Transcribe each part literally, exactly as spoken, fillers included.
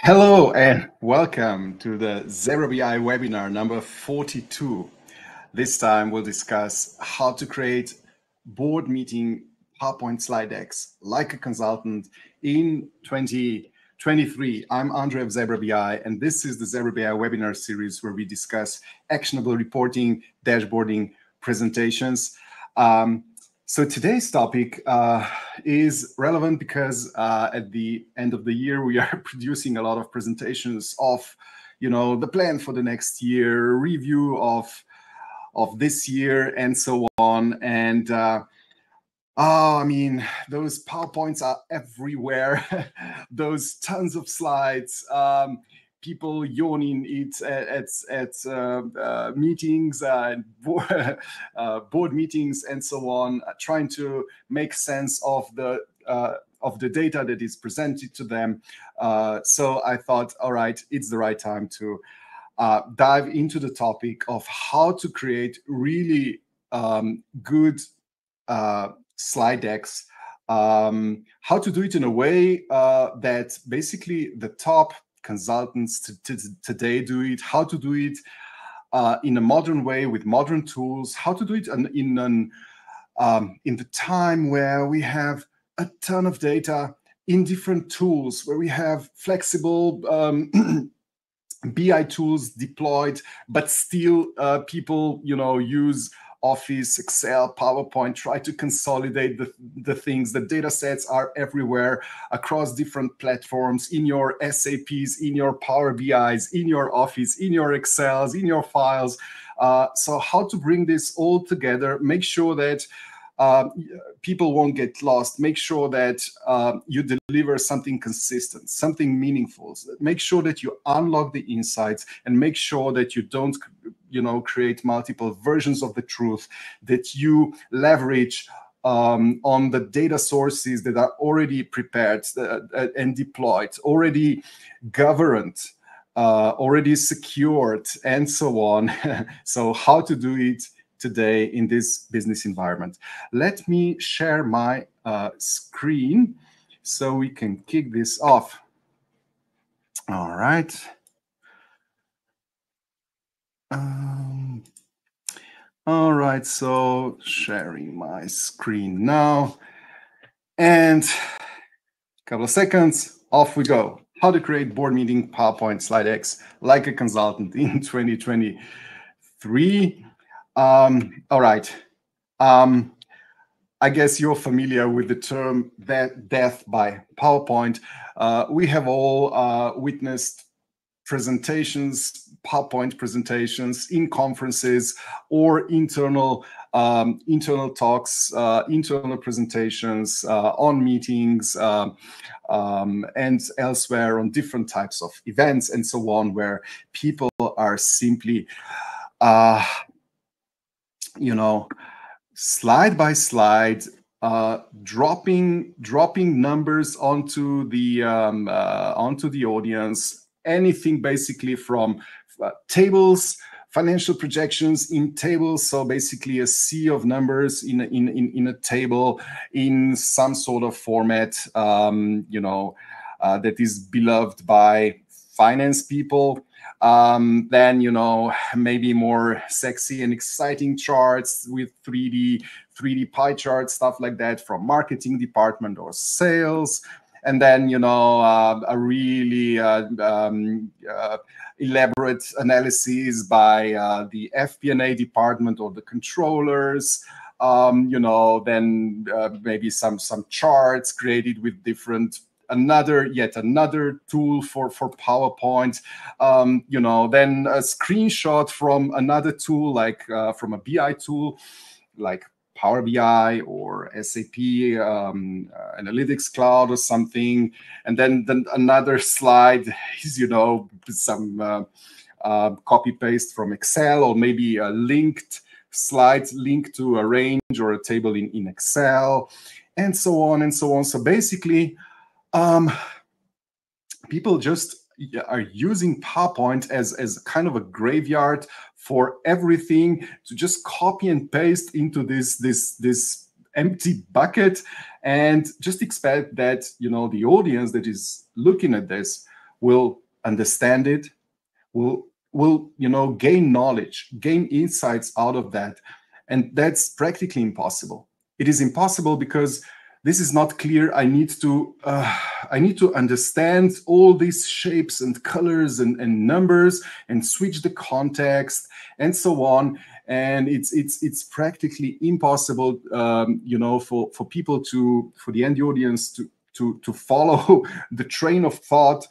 Hello and welcome to the Zebra B I webinar number forty-two. This time we'll discuss how to create board meeting PowerPoint slide decks like a consultant in twenty twenty-three. I'm Andre of Zebra B I, and this is the Zebra B I webinar series where we discuss actionable reporting, dashboarding, presentations. Um, So today's topic uh, is relevant because uh, at the end of the year, we are producing a lot of presentations of, you know, the plan for the next year, review of, of this year, and so on. And, uh, oh, I mean, those PowerPoints are everywhere. Those tons of slides. Um, people yawning it at, at, at uh, uh, meetings, uh, board, uh, board meetings, and so on, uh, trying to make sense of the, uh, of the data that is presented to them. Uh, so I thought, all right, it's the right time to uh, dive into the topic of how to create really um, good uh, slide decks, um, how to do it in a way uh, that basically the top consultants to, to, today do it, how to do it uh, in a modern way with modern tools, how to do it in, in, an, um, in the time where we have a ton of data in different tools, where we have flexible um, B I tools deployed, but still uh, people, you know, use Office, Excel, PowerPoint, try to consolidate the, the things. The data sets are everywhere across different platforms, in your S A Ps, in your Power B Is, in your Office, in your Excels, in your files. Uh, so how to bring this all together, make sure that uh, people won't get lost, make sure that uh, you deliver something consistent, something meaningful, make sure that you unlock the insights, and make sure that you don't you know, create multiple versions of the truth, that you leverage um, on the data sources that are already prepared uh, and deployed, already governed, uh, already secured, and so on. So how to do it today in this business environment. Let me share my uh, screen so we can kick this off. All right. Um, all right, so sharing my screen now, and a couple of seconds, off we go. How to create board meeting PowerPoint slide decks like a consultant in twenty twenty-three. Um, all right, um, I guess you're familiar with the term death by PowerPoint. Uh, we have all uh, witnessed presentations, PowerPoint presentations in conferences or internal um, internal talks, uh, internal presentations uh, on meetings uh, um, and elsewhere on different types of events and so on, where people are simply, uh, you know, slide by slide, Uh, dropping dropping numbers onto the um, uh, onto the audience. Anything basically from uh, tables, financial projections in tables. So basically a sea of numbers in a, in, in, in a table in some sort of format, um, you know, uh, that is beloved by finance people. Um, then, you know, maybe more sexy and exciting charts with three D, three D pie charts, stuff like that from marketing department or sales. And then, you know, uh, a really uh, um, uh, elaborate analysis by uh, the F P and A department or the controllers. Um, you know, then uh, maybe some some charts created with different another yet another tool for for PowerPoint. Um, you know, then a screenshot from another tool like uh, from a B I tool, like Power B I or S A P um, uh, Analytics Cloud or something, and then, then another slide is, you know, some uh, uh, copy paste from Excel, or maybe a linked slide linked to a range or a table in, in Excel, and so on and so on. So basically, um, people just are using PowerPoint as, as kind of a graveyard for everything, to just copy and paste into this, this, this empty bucket, and just expect that, you know, the audience that is looking at this will understand it, will will you know gain knowledge, gain insights out of that. And that's practically impossible. It is impossible because this is not clear. I need to uh, I need to understand all these shapes and colors and, and numbers and switch the context and so on. And it's it's it's practically impossible, um, you know, for for people to for the end audience to to to follow the train of thought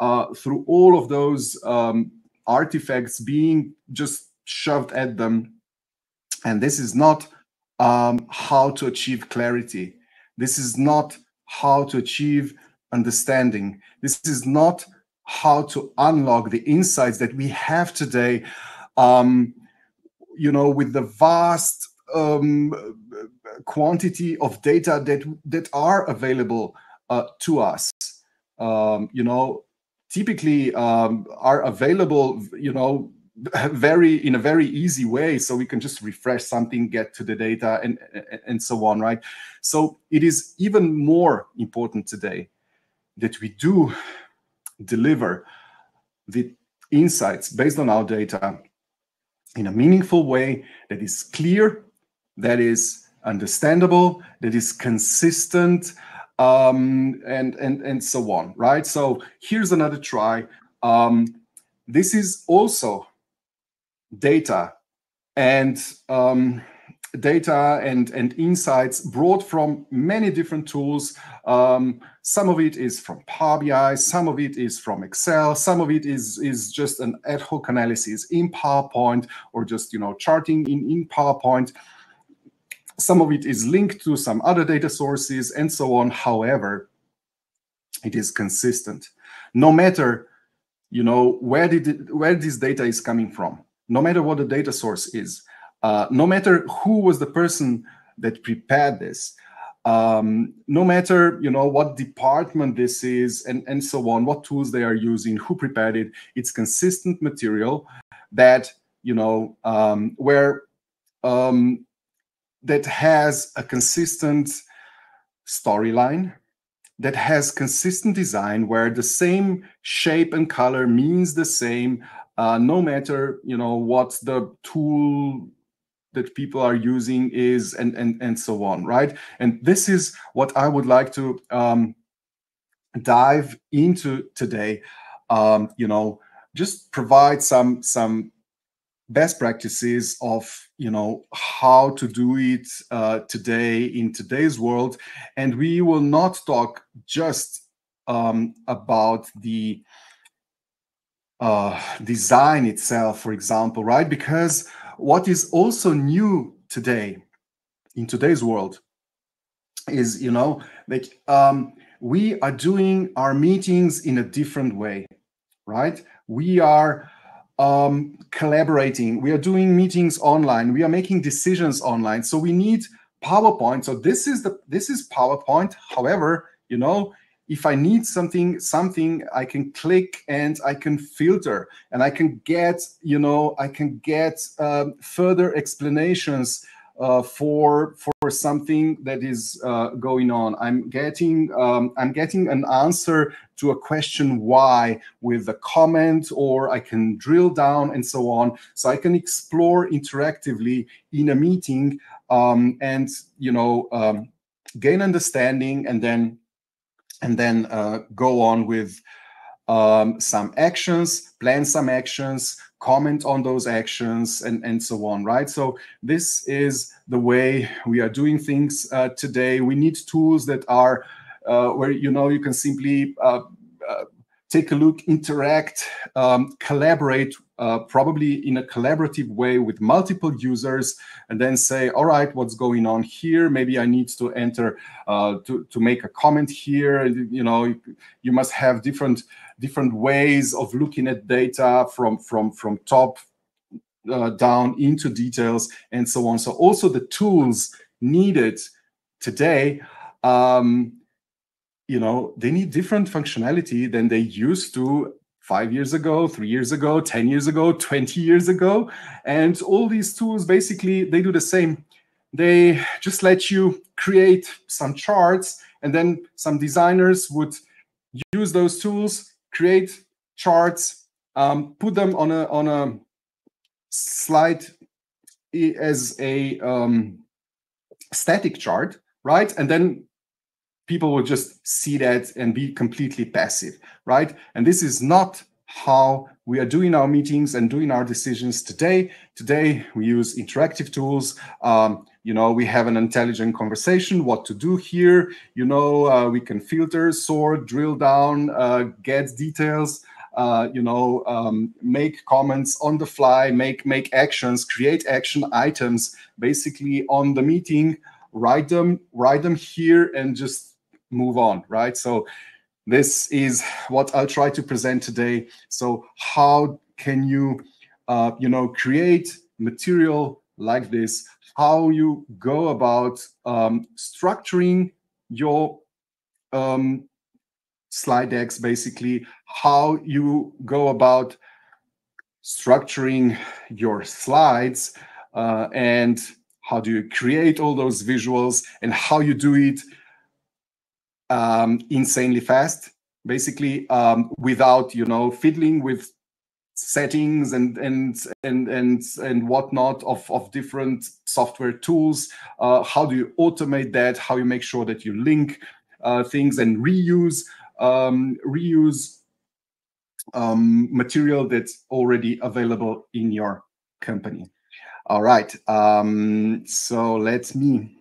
uh, through all of those um, artifacts being just shoved at them. And this is not um, how to achieve clarity. This is not how to achieve understanding. This is not how to unlock the insights that we have today, um, you know, with the vast um, quantity of data that, that are available uh, to us, um, you know, typically um, are available, you know, very in a very easy way, so we can just refresh something, get to the data, and and so on, right? So it is even more important today that we do deliver the insights based on our data in a meaningful way that is clear, that is understandable, that is consistent, um, and and and so on, right? So here's another try. Um, this is also data and um, data and, and insights brought from many different tools. Um, some of it is from Power B I, some of it is from Excel, some of it is, is just an ad hoc analysis in PowerPoint or just, you know, charting in, in PowerPoint. Some of it is linked to some other data sources and so on. However, it is consistent. No matter, you know, where did it, where this data is coming from, no matter what the data source is, uh, no matter who was the person that prepared this, um, no matter, you know, what department this is, and, and so on, what tools they are using, who prepared it, it's consistent material that, you know, um, where um, that has a consistent storyline, that has consistent design, where the same shape and color means the same, uh, no matter, you know, what the tool that people are using is, and and and so on, right? And this is what I would like to um, dive into today. Um, you know, just provide some some best practices of, you know, how to do it uh, today in today's world. And we will not talk just um, about the uh, design itself, for example, right? Because what is also new today in today's world is, you know, like um, we are doing our meetings in a different way, right? We are um collaborating, we are doing meetings online, we are making decisions online, so we need PowerPoint. So this is the this is PowerPoint. However, you know, if I need something something I can click and I can filter and I can get, you know, I can get uh, further explanations uh for for something that is uh going on. I'm getting um I'm getting an answer to a question why with a comment, or I can drill down and so on. So I can explore interactively in a meeting, um and, you know, um gain understanding, and then and then uh go on with um some actions, plan some actions, comment on those actions, and, and so on, right? So this is the way we are doing things uh, today. We need tools that are uh, where, you know, you can simply uh, uh, take a look, interact, um, collaborate, uh, probably in a collaborative way with multiple users, and then say, all right, what's going on here? Maybe I need to enter, uh, to, to make a comment here. You know, you must have different different ways of looking at data from from from top uh, down into details and so on. So also the tools needed today, um, you know, they need different functionality than they used to five years ago, three years ago, ten years ago, twenty years ago. And all these tools, basically, they do the same. They just let you create some charts, and then some designers would use those tools, create charts, um, put them on a on a slide as a um, static chart, right? And then people will just see that and be completely passive, right? And this is not how we are doing our meetings and doing our decisions today. Today, we use interactive tools. Um, you know, we have an intelligent conversation, what to do here. You know, uh, we can filter, sort, drill down, uh, get details, uh, you know, um, make comments on the fly, make, make actions, create action items, basically on the meeting, write them, write them here and just move on, right? So this is what I'll try to present today. So how can you, uh, you know, create material like this? How you go about um, structuring your um, slide decks, basically. How you go about structuring your slides, uh, and how do you create all those visuals, and how you do it um insanely fast, basically, um without, you know, fiddling with settings and and and and and whatnot of of different software tools. Uh how do you automate that? How you make sure that you link uh things and reuse um reuse um material that's already available in your company. All right, um so let me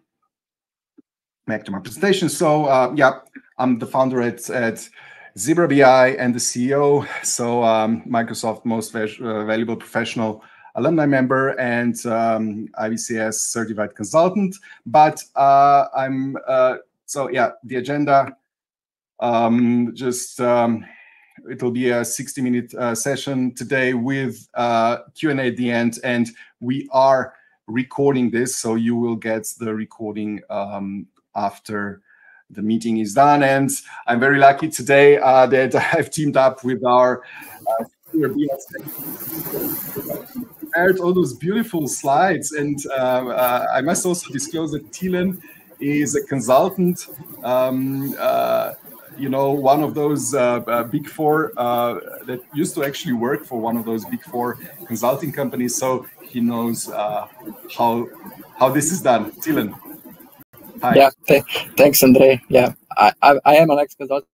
back to my presentation. So uh, yeah, I'm the founder at, at Zebra B I and the C E O. So um, Microsoft Most Valuable Professional Alumni Member and um, I B C S Certified Consultant. But uh, I'm, uh, so yeah, the agenda, um, just, um, it'll be a sixty minute uh, session today with uh, Q and A at the end. And we are recording this, so you will get the recording um, after the meeting is done. And I'm very lucky today uh, that I've teamed up with our uh, prepared all those beautiful slides. And uh, uh, I must also disclose that Thielen is a consultant, um, uh, you know, one of those uh, uh, big four uh, that used to actually work for one of those big four consulting companies. So he knows uh, how, how this is done. Thielen. Hi. Yeah, th thanks, Andre. Yeah, I, I, I am an ex-consultant,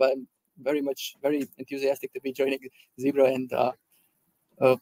but I'm very much, very enthusiastic to be joining Zebra and uh, uh,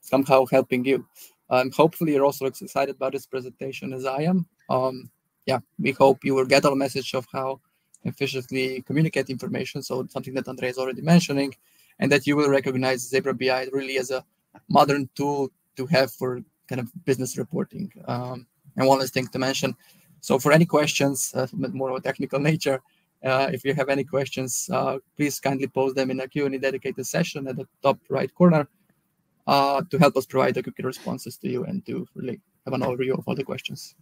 somehow helping you. Um, hopefully, you're also as excited about this presentation as I am. Um, yeah, we hope you will get our message of how efficiently communicate information, so something that Andre is already mentioning, and that you will recognize Zebra B I really as a modern tool to have for kind of business reporting. Um, and one last thing to mention, so for any questions, uh, more of a technical nature, uh, if you have any questions, uh, please kindly post them in a Q and A dedicated session at the top right corner uh, to help us provide the quick responses to you and to really have an overview of all the questions.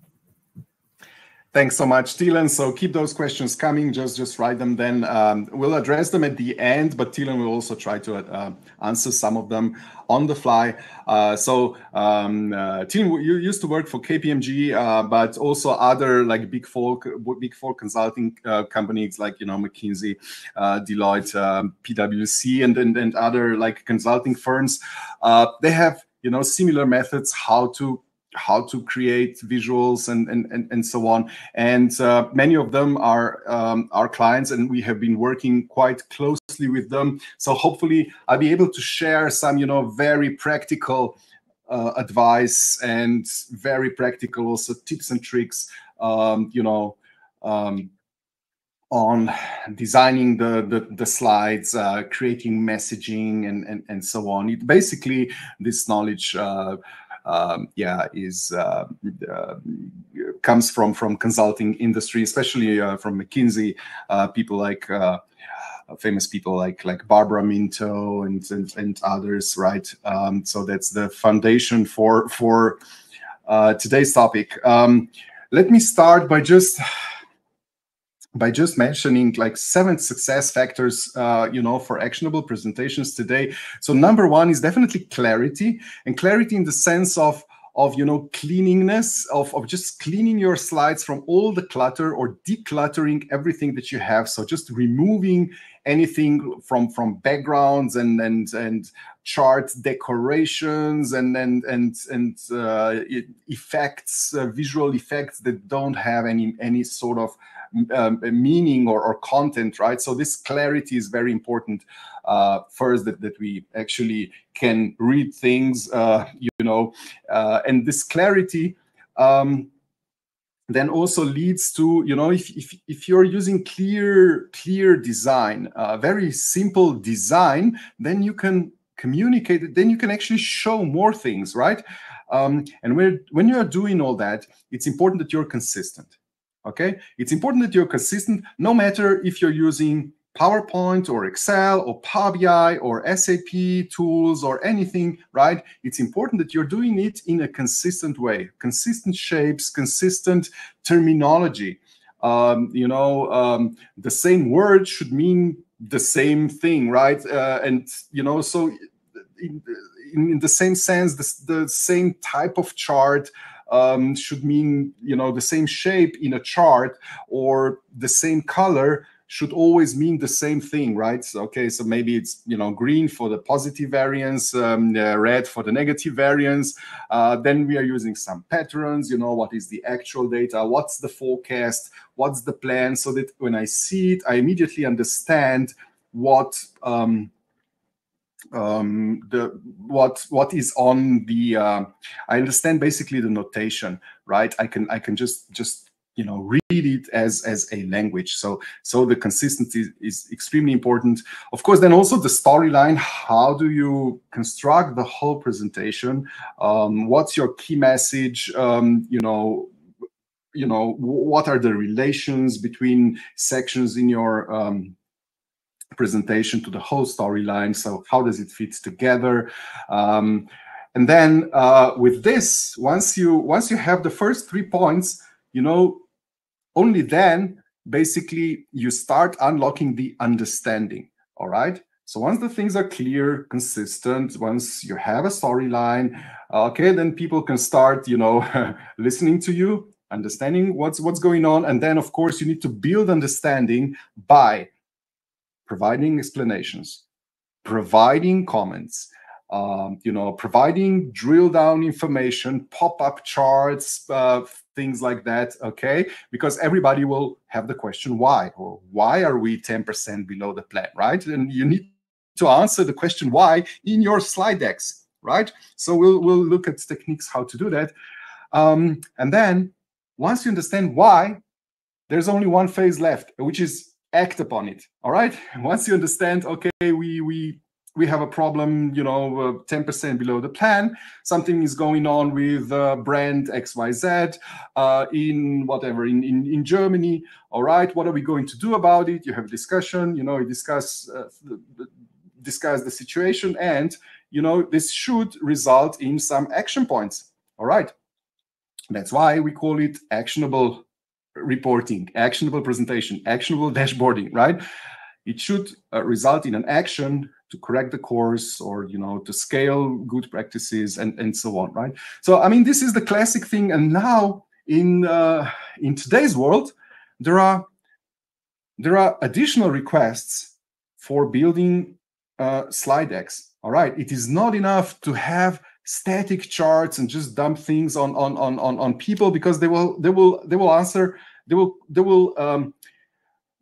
Thanks so much, Thielen. So keep those questions coming. Just, just write them then. Um, we'll address them at the end, but Thielen will also try to uh, answer some of them on the fly. Uh, so um, uh, Thielen, you used to work for K P M G, uh, but also other like big four, big four consulting uh, companies like, you know, McKinsey, uh, Deloitte, um, P W C, and, and, and other like consulting firms. Uh, they have, you know, similar methods how to how to create visuals and and and, and so on, and uh, many of them are um, our clients, and we have been working quite closely with them. So hopefully I'll be able to share some, you know, very practical uh, advice and very practical also tips and tricks, um, you know, um, on designing the, the, the slides, uh, creating messaging, and, and, and so on. It basically, this knowledge uh, Um, yeah, is uh, uh, comes from from consulting industry, especially uh, from McKinsey. Uh, people like uh, famous people like like Barbara Minto and and, and others, right? Um, so that's the foundation for for uh, today's topic. Um, let me start by just by just mentioning like seven success factors, uh, you know, for actionable presentations today. So number one is definitely clarity, and clarity in the sense of, of you know, cleanliness, of, of just cleaning your slides from all the clutter or decluttering everything that you have. So just removing anything from from backgrounds and and and chart decorations and and and and uh, effects, uh, visual effects that don't have any any sort of um, meaning or, or content, right? So this clarity is very important. Uh, first, that that we actually can read things, uh, you know, uh, and this clarity. Um, then also leads to, you know, if, if, if you're using clear, clear design, uh, very simple design, then you can communicate it, then you can actually show more things, right? Um, and when, when you are doing all that, it's important that you're consistent, okay? It's important that you're consistent, no matter if you're using PowerPoint or Excel or Power B I or S A P tools or anything, right? It's important that you're doing it in a consistent way, consistent shapes, consistent terminology. Um, you know, um, the same word should mean the same thing, right? Uh, and, you know, so in, in the same sense, the, the same type of chart um, should mean, you know, the same shape in a chart, or the same color should always mean the same thing, right? So, okay, so maybe it's, you know, green for the positive variance, um, uh, red for the negative variance. Uh, then we are using some patterns, you know, what is the actual data? What's the forecast? What's the plan? So that when I see it, I immediately understand what um, um, the what what is on the. Uh, I understand basically the notation, right? I can I can just just. You know, read it as as a language. So so the consistency is, is extremely important. Of course, then also the storyline. How do you construct the whole presentation? Um, what's your key message? Um, you know, you know, what are the relations between sections in your um, presentation to the whole storyline? So how does it fit together? Um, and then uh, with this, once you once you have the first three points, you know. Only then, basically, you start unlocking the understanding, all right? So once the things are clear, consistent, once you have a storyline, okay, then people can start, you know, listening to you, understanding what's, what's going on. And then, of course, you need to build understanding by providing explanations, providing comments, um, you know, providing drill-down information, pop-up charts, uh, things like that, okay? Because everybody will have the question why, or why are we ten percent below the plan, right? And you need to answer the question why in your slide decks, right? So we'll, we'll look at techniques how to do that. Um, and then once you understand why, there's only one phase left, which is act upon it, all right? Once you understand, okay, we, we, we have a problem, you know, ten percent uh, below the plan, something is going on with uh, brand X Y Z uh, in whatever, in, in, in Germany, all right, what are we going to do about it? You have a discussion, you know, you discuss, uh, discuss the situation, and, you know, this should result in some action points, all right? That's why we call it actionable reporting, actionable presentation, actionable dashboarding, right? It should uh, result in an action to correct the course, or, you know, to scale good practices, and, and so on, right? So, I mean, this is the classic thing. And now in uh, in today's world, there are there are additional requests for building uh, slide decks, all right? It is not enough to have static charts and just dump things on on on on, on people, because they will they will they will answer they will they will um,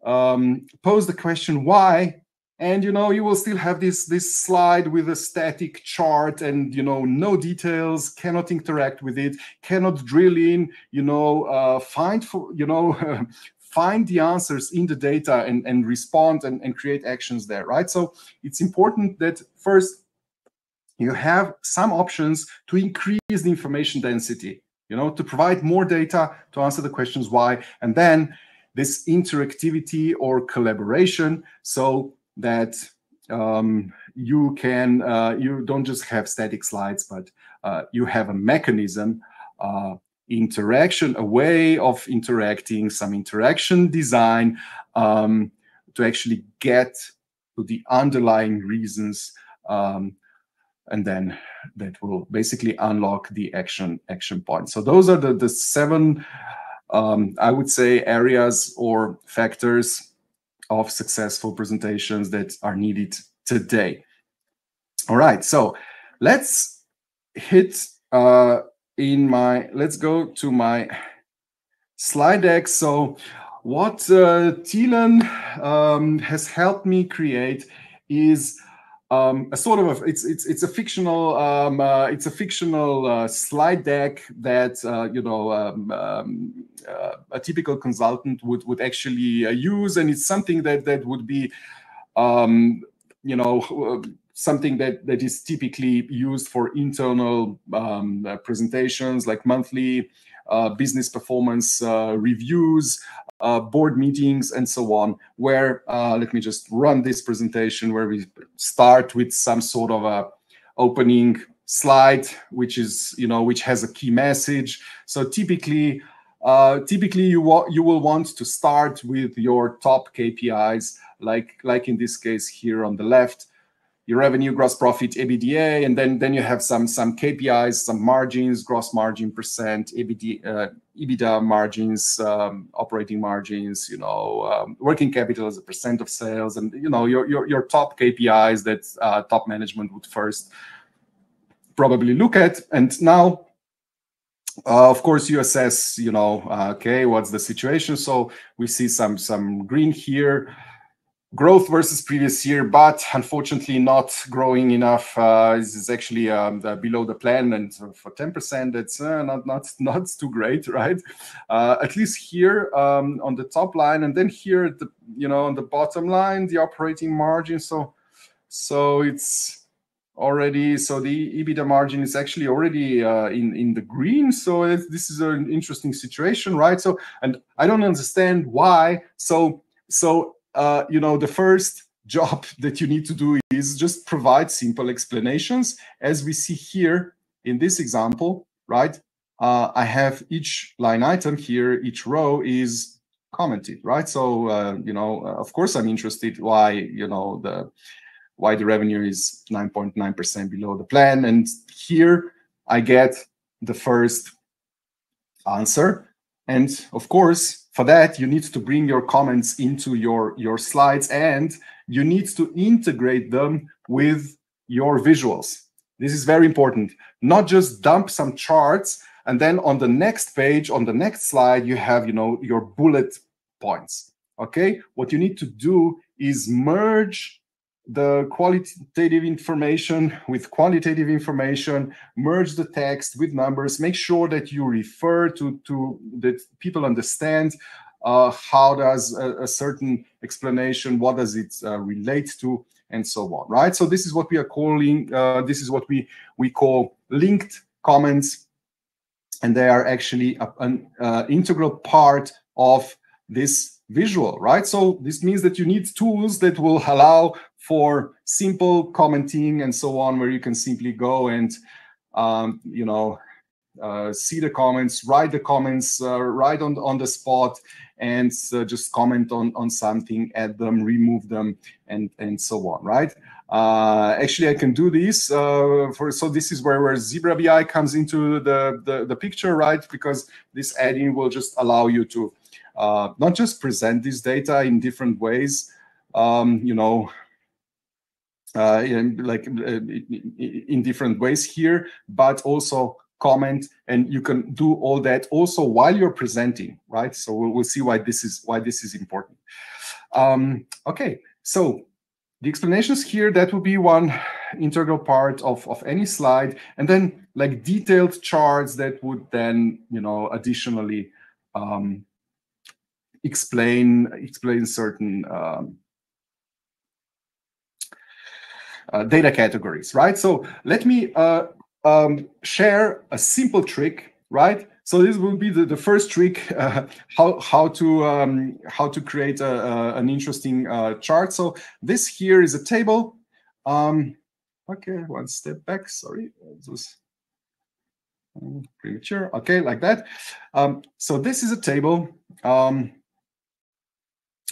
um, pose the question why. And, you know, you will still have this, this slide with a static chart and, you know, no details, cannot interact with it, cannot drill in, you know, uh, find, for, you know, find the answers in the data and, and respond and, and create actions there, right? So it's important that first you have some options to increase the information density, you know, to provide more data to answer the questions why, and then this interactivity or collaboration. So that um, you can, uh, you don't just have static slides, but uh, you have a mechanism, uh, interaction, a way of interacting, some interaction design um, to actually get to the underlying reasons. Um, and then that will basically unlock the action action point. So those are the, the seven, um, I would say, areas or factors of successful presentations that are needed today. All right, so let's hit uh, in my, let's go to my slide deck. So what uh, Thielen um, has helped me create is um, a sort of a, it's it's it's a fictional um, uh, it's a fictional uh, slide deck that uh, you know um, um, uh, a typical consultant would would actually uh, use, and it's something that that would be um, you know. Uh, something that, that is typically used for internal um, uh, presentations like monthly uh, business performance uh, reviews, uh, board meetings, and so on, where, uh, let me just run this presentation where we start with some sort of a opening slide, which is, you know, which has a key message. So typically, uh, typically you, wa you will want to start with your top K P Is, like, like in this case here on the left, your revenue, gross profit, EBITDA, and then then you have some some K P Is, some margins, gross margin percent, EBITDA, uh, EBITDA margins, um, operating margins, you know, um, working capital as a percent of sales, and you know your your, your top K P Is that uh, top management would first probably look at. And now, uh, of course, you assess, you know, uh, okay, what's the situation? So we see some some green here. Growth versus previous year, but unfortunately not growing enough. Uh, this is actually um, the, below the plan, and for ten percent, that's uh, not not not too great, right? Uh, at least here um, on the top line, and then here, at the, you know, on the bottom line, the operating margin. So, so it's already so the EBITDA margin is actually already uh, in in the green. So it's, this is an interesting situation, right? So, and I don't understand why. So, so. Uh, you know, the first job that you need to do is just provide simple explanations. As we see here in this example, right? Uh, I have each line item here, each row is commented, right? So, uh, you know, of course I'm interested why, you know, the why the revenue is nine point nine percent below the plan. And here I get the first answer. And of course, for that, you need to bring your comments into your, your slides, and you need to integrate them with your visuals. This is very important. Not just dump some charts, and then on the next page, on the next slide, you have, you know, your bullet points, okay? What you need to do is merge the qualitative information with quantitative information, merge the text with numbers, make sure that you refer to, to that people understand uh, how does a, a certain explanation, what does it uh, relate to, and so on, right? So this is what we are calling, uh, this is what we, we call linked comments, and they are actually a, an uh, integral part of this visual, right? So this means that you need tools that will allow for simple commenting and so on, where you can simply go and, um, you know, uh, see the comments, write the comments uh, right on, on the spot, and uh, just comment on, on something, add them, remove them, and, and so on, right? Uh, actually, I can do this. Uh, for so this is where, where Zebra B I comes into the, the, the picture, right? Because this add-in will just allow you to uh, not just present this data in different ways, um, you know, Uh, in, like uh, in different ways here, but also comment, and you can do all that also while you're presenting, right? So we'll, we'll see why this is why this is important. Um, okay, so the explanations here, that would be one integral part of of any slide, and then like detailed charts that would then, you know, additionally um, explain explain certain. Um, Uh, data categories, right? So let me uh, um, share a simple trick, right? So this will be the, the first trick, uh, how how to um, how to create a, a, an interesting uh, chart. So this here is a table. Um, okay, one step back. Sorry, this was premature. Okay, like that. Um, so this is a table. Um,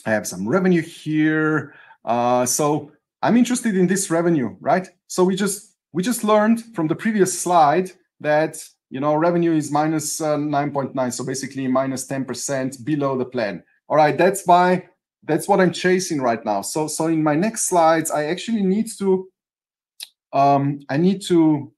I have some revenue here. Uh, so I'm interested in this revenue, right? So we just we just learned from the previous slide that, you know, revenue is minus uh, nine point nine, so basically minus ten percent below the plan. All right, that's by that's what I'm chasing right now. So, so in my next slides, I actually need to, um, I need to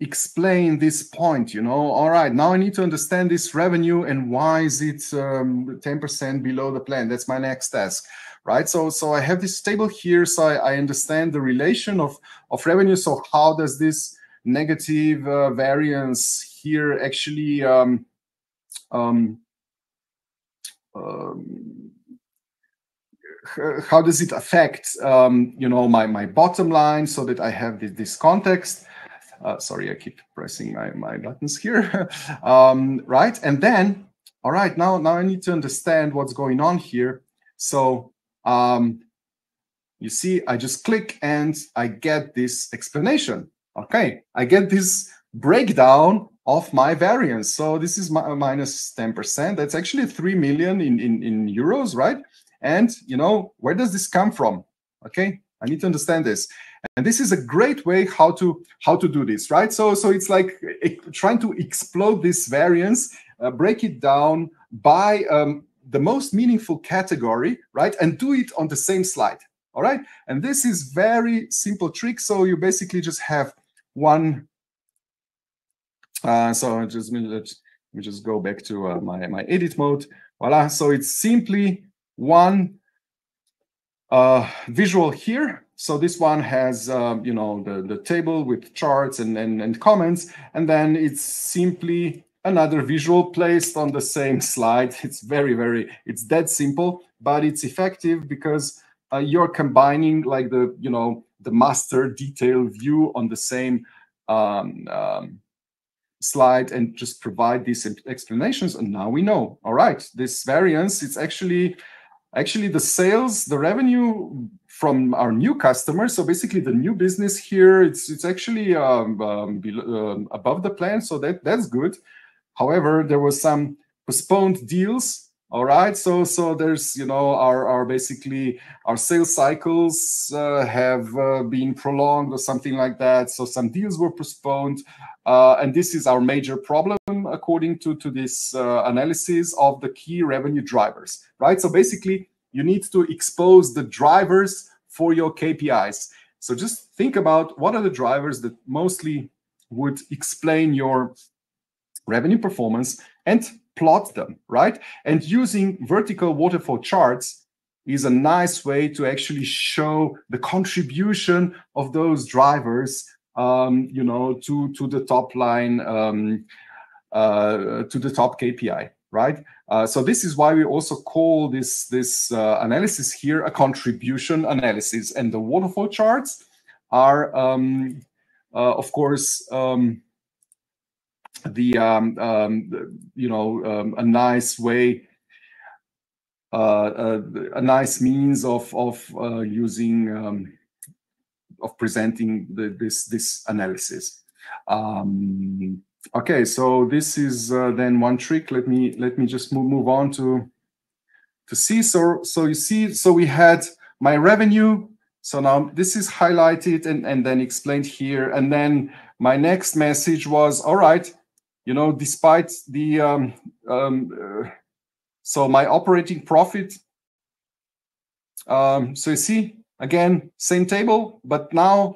explain this point, you know, all right, now I need to understand this revenue and why is it um, ten percent below the plan. That's my next task, right? So, so I have this table here. So I, I understand the relation of, of revenue. So how does this negative uh, variance here actually um, um, um, how does it affect, um, you know, my, my bottom line, so that I have this, this context. Uh, sorry, I keep pressing my, my buttons here. um, right. And then, all right, now, now I need to understand what's going on here. So um, you see, I just click and I get this explanation. Okay, I get this breakdown of my variance. So this is my, minus ten percent. That's actually three million in, in, in euros, right? And, you know, where does this come from? Okay, I need to understand this. And this is a great way how to how to do this, right? So, so it's like trying to explode this variance, uh, break it down by um, the most meaningful category, right? And do it on the same slide, all right? And this is very simple trick. So you basically just have one. Uh, so just let me just go back to uh, my, my edit mode. Voila, so it's simply one uh, visual here. So this one has, um, you know, the, the table with charts and, and, and comments, and then it's simply another visual placed on the same slide. It's very, very, it's that simple, but it's effective because uh, you're combining like the, you know, the master detail view on the same um, um, slide and just provide these explanations. And now we know, all right, this variance, it's actually, actually the sales, the revenue from our new customers. So basically the new business here, it's it's actually um, um, below, um, above the plan. So that that's good. However, there was some postponed deals. All right. So so there's, you know, our, our basically our sales cycles uh, have uh, been prolonged or something like that. So some deals were postponed. Uh, and this is our major problem, according to, to this uh, analysis of the key revenue drivers. Right. So basically, you need to expose the drivers for your K P Is. So just think about what are the drivers that mostly would explain your revenue performance and plot them, right? And using vertical waterfall charts is a nice way to actually show the contribution of those drivers, um, you know, to, to the top line, um, uh, to the top K P I, right? Uh, so this is why we also call this, this uh, analysis here a contribution analysis. And the waterfall charts are, um, uh, of course, um, the um, um you know um, a nice way uh, uh a nice means of of uh, using um of presenting the, this this analysis. Um okay, so this is uh, then one trick. Let me let me just move, move on to to see. So so you see, so we had my revenue. So now this is highlighted and and then explained here. And then my next message was, all right, you know, despite the, um, um, uh, so my operating profit, um, so you see, again, same table, but now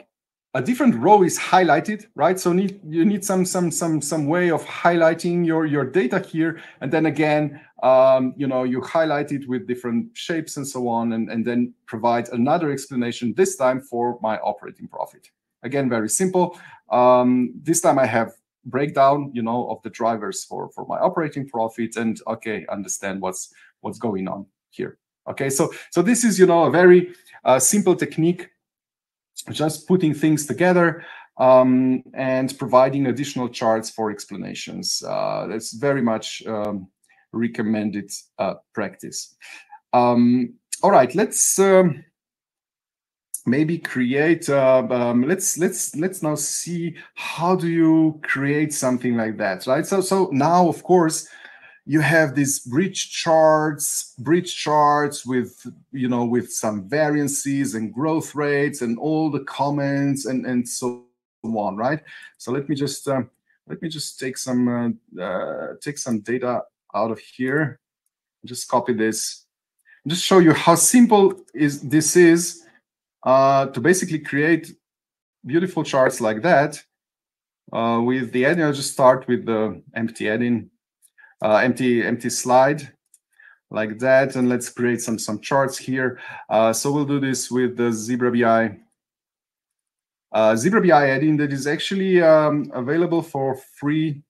a different row is highlighted, right? So need, you need some some some some way of highlighting your, your data here. And then again, um, you know, you highlight it with different shapes and so on, and, and then provide another explanation, this time for my operating profit. Again, very simple. Um, this time I have breakdown, you know, of the drivers for, for my operating profit, and okay, understand what's what's going on here. Okay, so so this is, you know, a very uh, simple technique, just putting things together um, and providing additional charts for explanations. Uh, that's very much um, recommended uh, practice. Um, all right, let's um, maybe create. Uh, um, let's let's let's now see how do you create something like that, right? So so now of course you have these bridge charts, bridge charts with, you know, with some variances and growth rates and all the comments and and so on, right? So let me just um, let me just take some uh, uh, take some data out of here. Just copy this. just show you how simple is this is uh, to basically create beautiful charts like that uh, with the add-in. I'll just start with the empty add-in, uh, empty empty slide like that, and let's create some some charts here. Uh, so we'll do this with the Zebra B I. Uh, Zebra B I add-in that is actually um, available for free.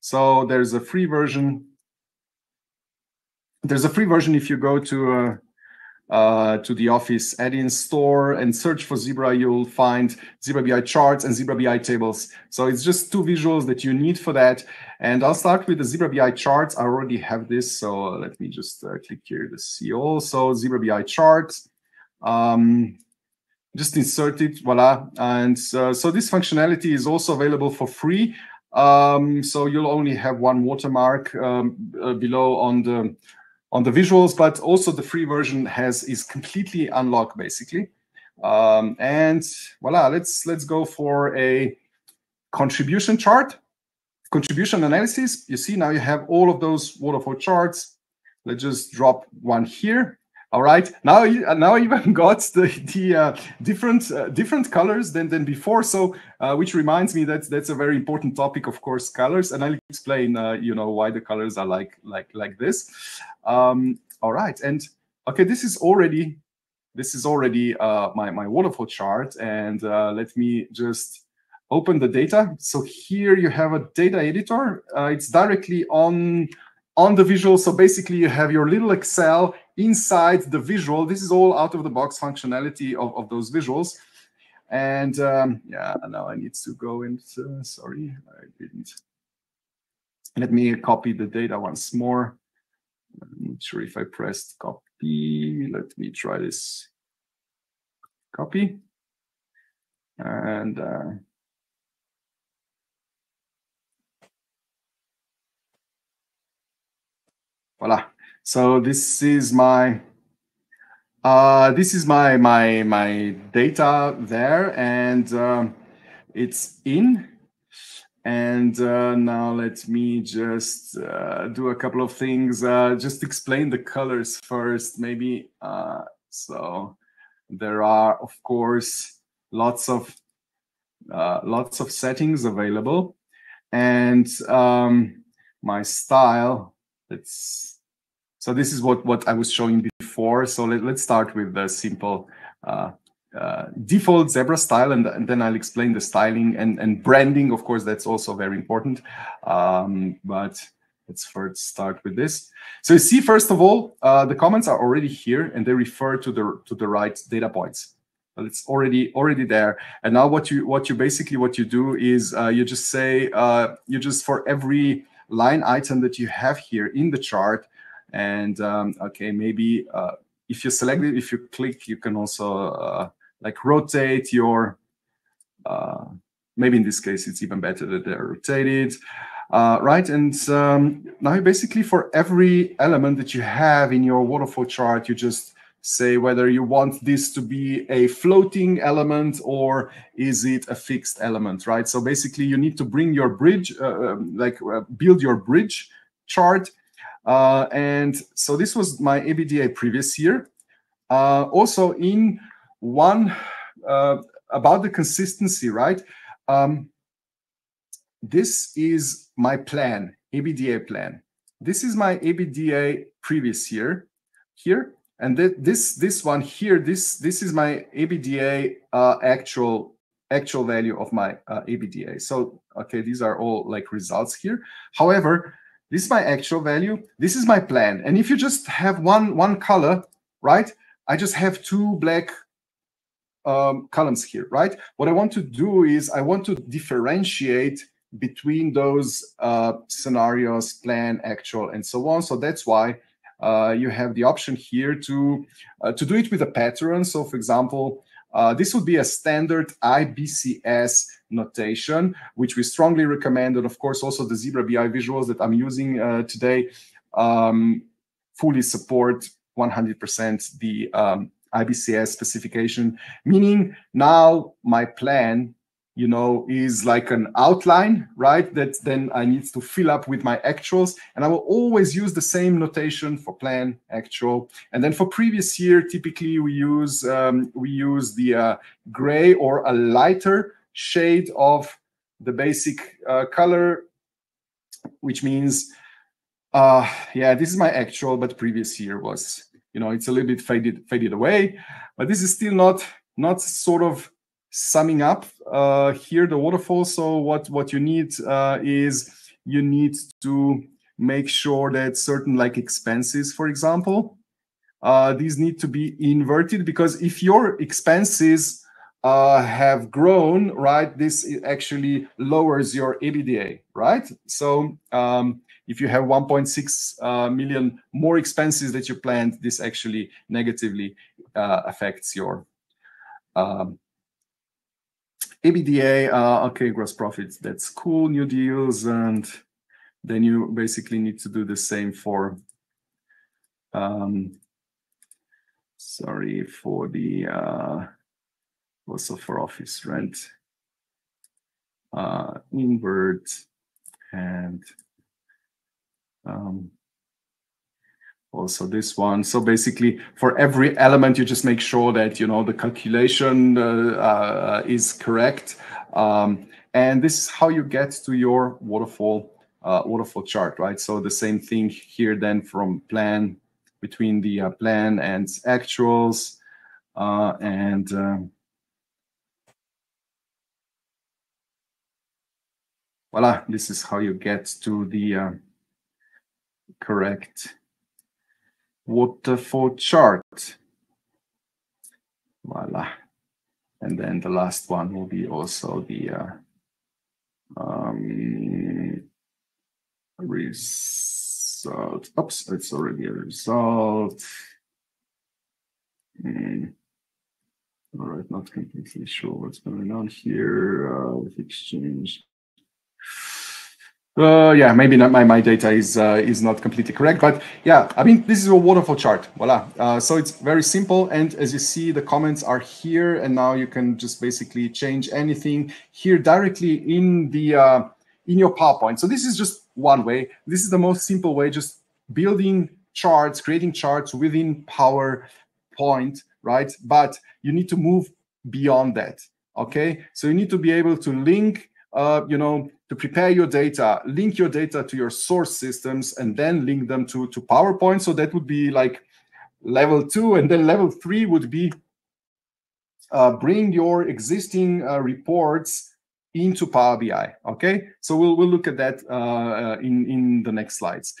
So there's a free version. There's a free version if you go to uh, uh, to the Office add-in store and search for Zebra. You'll find Zebra B I charts and Zebra B I tables. So it's just two visuals that you need for that. And I'll start with the Zebra B I charts. I already have this, so let me just uh, click here to see also Zebra B I charts. Um, Just insert it, voila. And uh, so this functionality is also available for free. Um, so you'll only have one watermark um, uh, below on the on the visuals, but also the free version has is completely unlocked basically. Um, and voila, let's let's go for a contribution chart, contribution analysis. You see now you have all of those waterfall charts. Let's just drop one here. All right, now you now you even got the the uh, different uh, different colors than than before. So, uh, which reminds me that that's a very important topic, of course, colors. And I'll explain, uh, you know, why the colors are like like like this. Um, all right, and okay, this is already this is already uh, my my waterfall chart. And uh, let me just open the data. So here you have a data editor. Uh, it's directly on on the visual. So basically, you have your little Excel inside the visual. This is all out of the box functionality of, of those visuals. And um, yeah, now I need to go and uh, sorry, I didn't. Let me copy the data once more. I'm not sure if I pressed copy. Let me try this. Copy. And uh, voila. So this is my uh, this is my my my data there, and um, it's in. And uh, now let me just uh, do a couple of things. Uh, just explain the colors first, maybe. Uh, so there are, of course, lots of uh, lots of settings available, and um, my style. Let's. So this is what, what I was showing before. So let, let's start with the simple uh, uh, default Zebra style, and, and then I'll explain the styling and, and branding. Of course, that's also very important. Um, but let's first start with this. So you see, first of all, uh, the comments are already here, and they refer to the to the right data points. But it's already already there. And now what you what you basically what you do is uh, you just say uh, you just for every line item that you have here in the chart. And um, okay, maybe uh, if you select it, if you click, you can also uh, like rotate your. Uh, maybe in this case, it's even better that they're rotated, uh, right? And um, now, you basically, for every element that you have in your waterfall chart, you just say whether you want this to be a floating element or is it a fixed element, right? So basically, you need to bring your bridge, uh, like uh, build your bridge chart. Uh, and so this was my EBITDA previous year. Uh, also in one, uh, about the consistency, right? Um, this is my plan, EBITDA plan. This is my EBITDA previous year here. And th this this one here, this this is my EBITDA uh, actual actual value of my uh, EBITDA. So, okay, these are all like results here. However, this is my actual value. This is my plan. And if you just have one one color, right? I just have two black um, columns here, right? What I want to do is I want to differentiate between those uh, scenarios, plan, actual, and so on. So that's why uh, you have the option here to uh, to do it with a pattern. So, for example, uh, this would be a standard I B C S notation, which we strongly recommend, and of course also the Zebra B I visuals that I'm using uh, today um, fully support one hundred percent the um, I B C S specification, meaning now my plan you know, is like an outline, right? That then I need to fill up with my actuals. And I will always use the same notation for plan, actual. And then for previous year, typically we use um, we use the uh, gray or a lighter shade of the basic uh, color, which means, uh, yeah, this is my actual, but previous year was, you know, it's a little bit faded faded away. But this is still not not sort of summing up uh, here the waterfall. So what what you need uh, is you need to make sure that certain like expenses, for example, uh, these need to be inverted, because if your expenses uh, have grown, right, this actually lowers your EBITDA, right? So um, if you have one point six uh, million more expenses that you planned, this actually negatively uh, affects your um, EBITDA. Uh, okay, gross profits, that's cool, new deals. And then you basically need to do the same for, um, sorry, for the, uh, also for office rent, uh, invert, and um, also this one. So basically for every element, you just make sure that, you know, the calculation uh, uh, is correct. Um, and this is how you get to your waterfall uh, waterfall chart, right? So the same thing here then from plan, between the uh, plan and actuals, uh, and um, voila, this is how you get to the uh, correct waterfall chart. Voila. And then the last one will be also the uh, um, result. Oops, it's already a result. Mm. All right, not completely sure what's going on here uh, with Exchange. Uh, yeah, maybe not. My my data is uh, is not completely correct, but yeah, I mean, this is a waterfall chart. Voila. Uh, so it's very simple, and as you see, the comments are here, and now you can just basically change anything here directly in the uh, in your PowerPoint. So this is just one way. This is the most simple way, just building charts, creating charts within PowerPoint, right? But you need to move beyond that. Okay, so you need to be able to link, uh, you know, to prepare your data, link your data to your source systems, and then link them to, to PowerPoint. So that would be like level two. And then level three would be uh, bring your existing uh, reports into Power B I. Okay, so we'll, we'll look at that uh, in, in the next slides.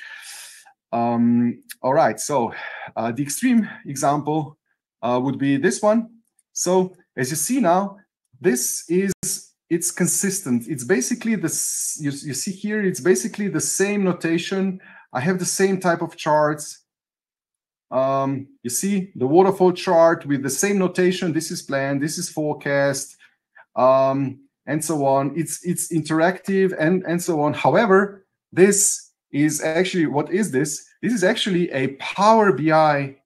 Um, all right, so uh, the extreme example uh, would be this one. So as you see now, this is, it's consistent. It's basically this, you, you see here, it's basically the same notation. I have the same type of charts. Um, you see the waterfall chart with the same notation. This is plan, this is forecast, um, and so on. It's it's interactive and, and so on. However, this is actually, what is this? This is actually a Power B I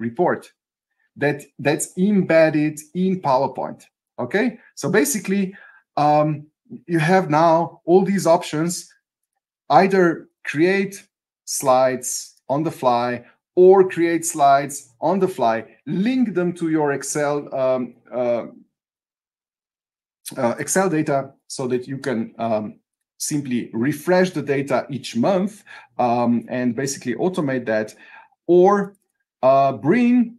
report that that's embedded in PowerPoint, okay? So basically, Um, you have now all these options, either create slides on the fly or create slides on the fly, link them to your Excel um, uh, uh, Excel data so that you can um, simply refresh the data each month um, and basically automate that, or uh, bring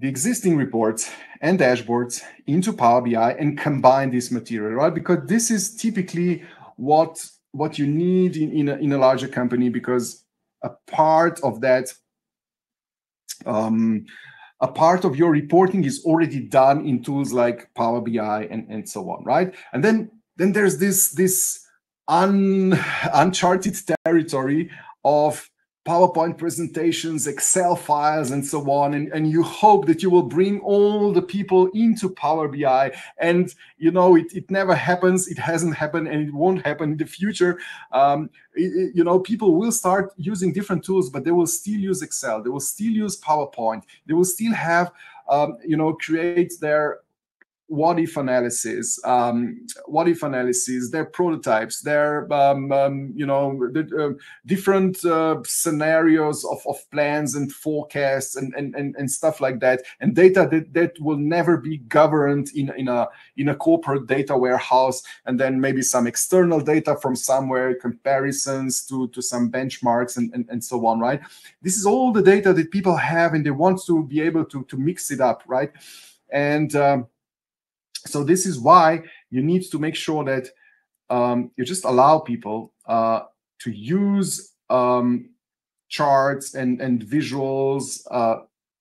the existing reports and dashboards into Power B I and combine this material, right? Because this is typically what, what you need in, in, a, in a larger company, because a part of that, um, a part of your reporting is already done in tools like Power B I and, and so on, right? And then, then there's this, this un, uncharted territory of PowerPoint presentations, Excel files, and so on. And, and you hope that you will bring all the people into Power B I. And, you know, it, it never happens. It hasn't happened, and it won't happen in the future. Um, it, it, you know, people will start using different tools, but they will still use Excel. They will still use PowerPoint. They will still have, um, you know, create their what if analysis, um, what if analysis, their prototypes, their um, um, you know the, uh, different uh, scenarios of, of plans and forecasts and, and and and stuff like that, and data that, that will never be governed in in a in a corporate data warehouse, and then maybe some external data from somewhere, comparisons to to some benchmarks and and, and so on, right? This is all the data that people have, and they want to be able to to mix it up, right? And um, so this is why you need to make sure that um, you just allow people uh, to use um, charts and, and visuals uh,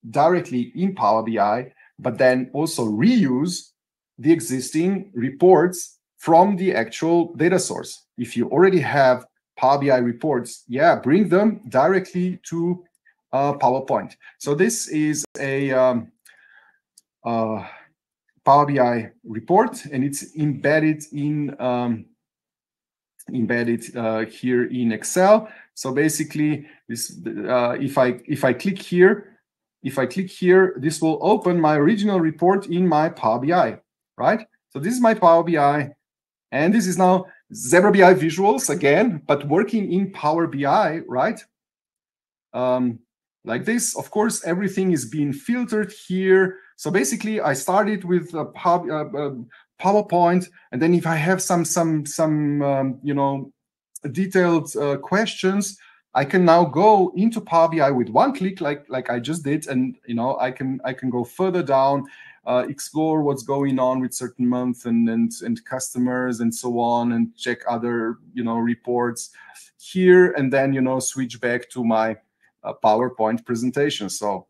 directly in Power B I, but then also reuse the existing reports from the actual data source. If you already have Power B I reports, yeah, bring them directly to uh, PowerPoint. So this is a... Um, uh, Power B I report, and it's embedded in um, embedded uh, here in Excel. So basically, this uh, if I if I click here, if I click here, this will open my original report in my Power B I, right? So this is my Power B I, and this is now Zebra B I visuals again, but working in Power B I, right? Um, like this, of course, everything is being filtered here. So basically, I started with a PowerPoint, and then if I have some some some um, you know detailed uh, questions, I can now go into Power B I with one click, like like I just did, and you know I can I can go further down, uh, explore what's going on with certain months and and and customers and so on, and check other you know reports here, and then you know switch back to my uh, PowerPoint presentation. So.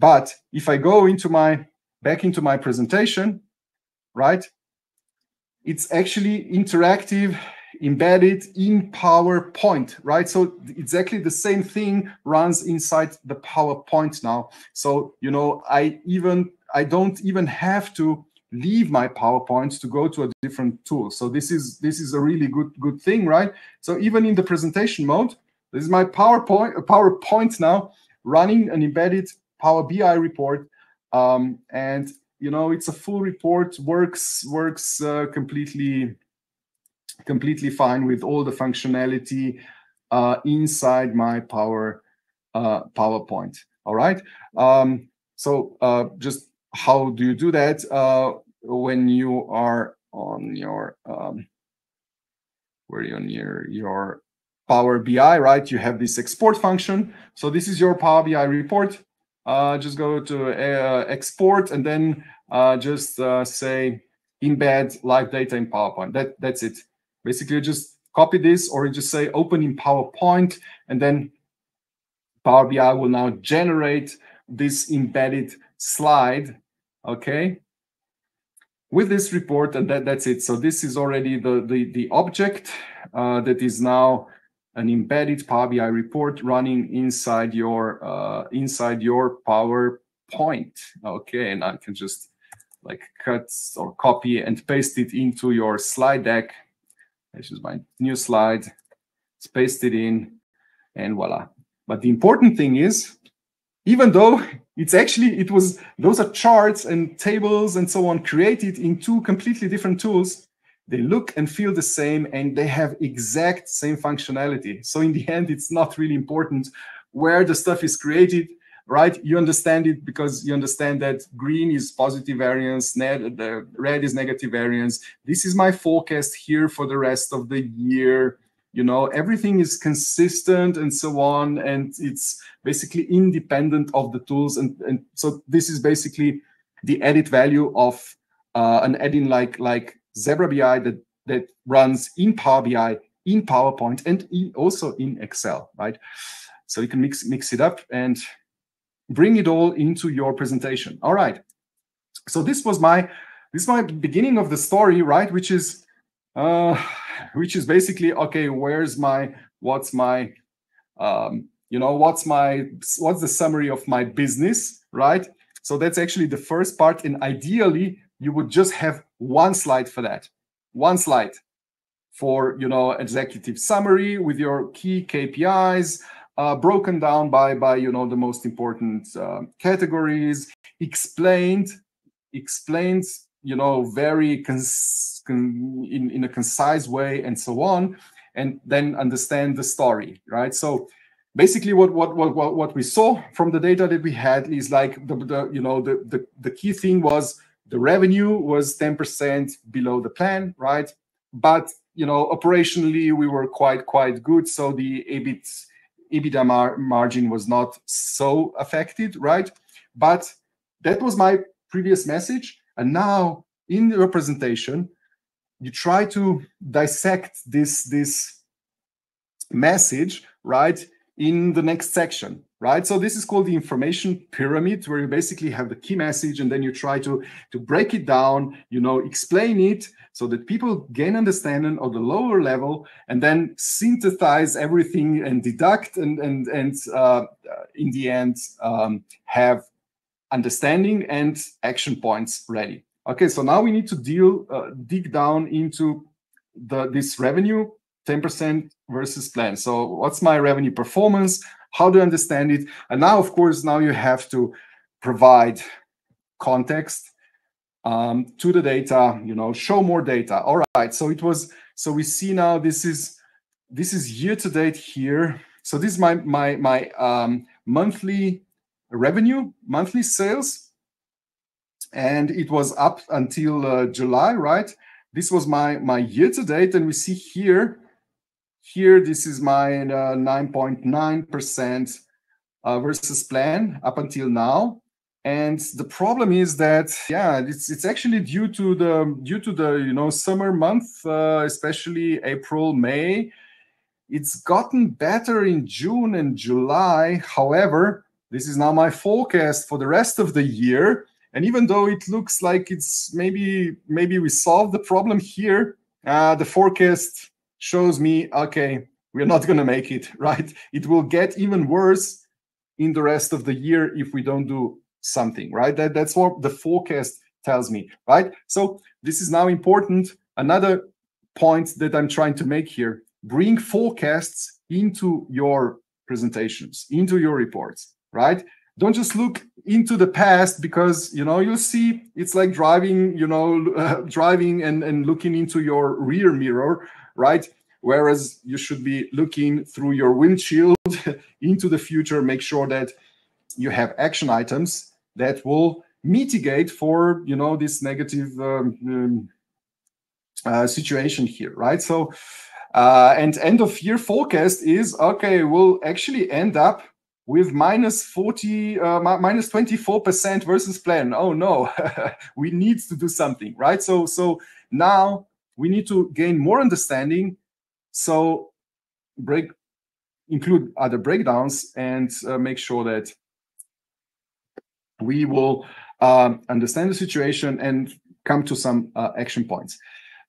But if I go into my back into my presentation, right, it's actually interactive, embedded in PowerPoint, right? So exactly the same thing runs inside the PowerPoint now. So you know, I even I don't even have to leave my PowerPoint to go to a different tool. So this is this is a really good good thing, right? So even in the presentation mode, this is my PowerPoint PowerPoint now running an embedded Power B I report, um, and you know it's a full report. Works works uh, completely, completely fine with all the functionality uh, inside my Power uh, PowerPoint. All right. Um, so uh, just how do you do that uh, when you are on your um, where you're near your Power B I, right? You have this export function. So this is your Power B I report. Uh, just go to uh, export, and then uh, just uh, say embed live data in PowerPoint. That that's it. Basically, just copy this, or just say open in PowerPoint, and then Power B I will now generate this embedded slide. Okay, with this report, and that that's it. So this is already the the the object uh, that is now an embedded Power B I report running inside your uh, inside your PowerPoint. Okay, and I can just like cut or copy and paste it into your slide deck. This is my new slide. Let's paste it in, and voila. But the important thing is, even though it's actually it was those are charts and tables and so on created in two completely different tools, they look and feel the same, and they have exact same functionality. So in the end, it's not really important where the stuff is created, right? You understand it because you understand that green is positive variance, red is negative variance. This is my forecast here for the rest of the year. You know, everything is consistent and so on, and it's basically independent of the tools. And, and so this is basically the added value of uh, an add-in like, like, Zebra B I that that runs in Power B I, in PowerPoint, and in, also in Excel, right? So you can mix mix it up and bring it all into your presentation. All right. So this was my this is my beginning of the story, right? Which is uh, which is basically okay. Where's my what's my um, you know what's my what's the summary of my business, right? So that's actually the first part, and ideally you would just have one slide for that, one slide for, you know, executive summary with your key K P Is, uh, broken down by, by you know, the most important uh, categories, explained, explains you know, very cons in, in a concise way and so on, and then understand the story, right? So basically what what what what we saw from the data that we had is like the, the you know the, the the key thing was the revenue was ten percent below the plan, right? But you know, operationally we were quite quite good, so the EBIT EBITDA mar margin was not so affected, right? But that was my previous message, and now in the representation, you try to dissect this this message, right, in the next section, right? So this is called the information pyramid, where you basically have the key message, and then you try to to break it down, you know, explain it so that people gain understanding of the lower level, and then synthesize everything and deduct, and and and uh, in the end um, have understanding and action points ready. Okay, so now we need to deal uh, dig down into the this revenue ten percent versus plan. So what's my revenue performance? How do I understand it? And now, of course, now you have to provide context um, to the data, you know, show more data. All right, so it was, so we see now this is, this is year to date here. So this is my, my, my um, monthly revenue, monthly sales. And it was up until uh, July, right? This was my, my year to date. And we see here, Here, this is my nine point nine percent uh, uh, versus plan up until now, and the problem is that yeah, it's it's actually due to the due to the you know summer month, uh, especially April, May. It's gotten better in June and July. However, this is now my forecast for the rest of the year, and even though it looks like it's maybe maybe we solved the problem here, uh, the forecast shows me, okay, we're not going to make it, right? It will get even worse in the rest of the year if we don't do something, right? That, that's what the forecast tells me, right? So this is now important. Another point that I'm trying to make here, bring forecasts into your presentations, into your reports, right? Don't just look into the past, because, you know, you'll see it's like driving, you know, uh, driving and, and looking into your rear mirror, right? Whereas you should be looking through your windshield into the future, make sure that you have action items that will mitigate for, you know, this negative um, um, uh, situation here, right? So, uh, and end of year forecast is, okay, we'll actually end up with minus forty, uh, minus twenty-four percent versus plan. Oh no, we need to do something, right? So, so now, we need to gain more understanding, so break, include other breakdowns and uh, make sure that we will uh, understand the situation and come to some uh, action points.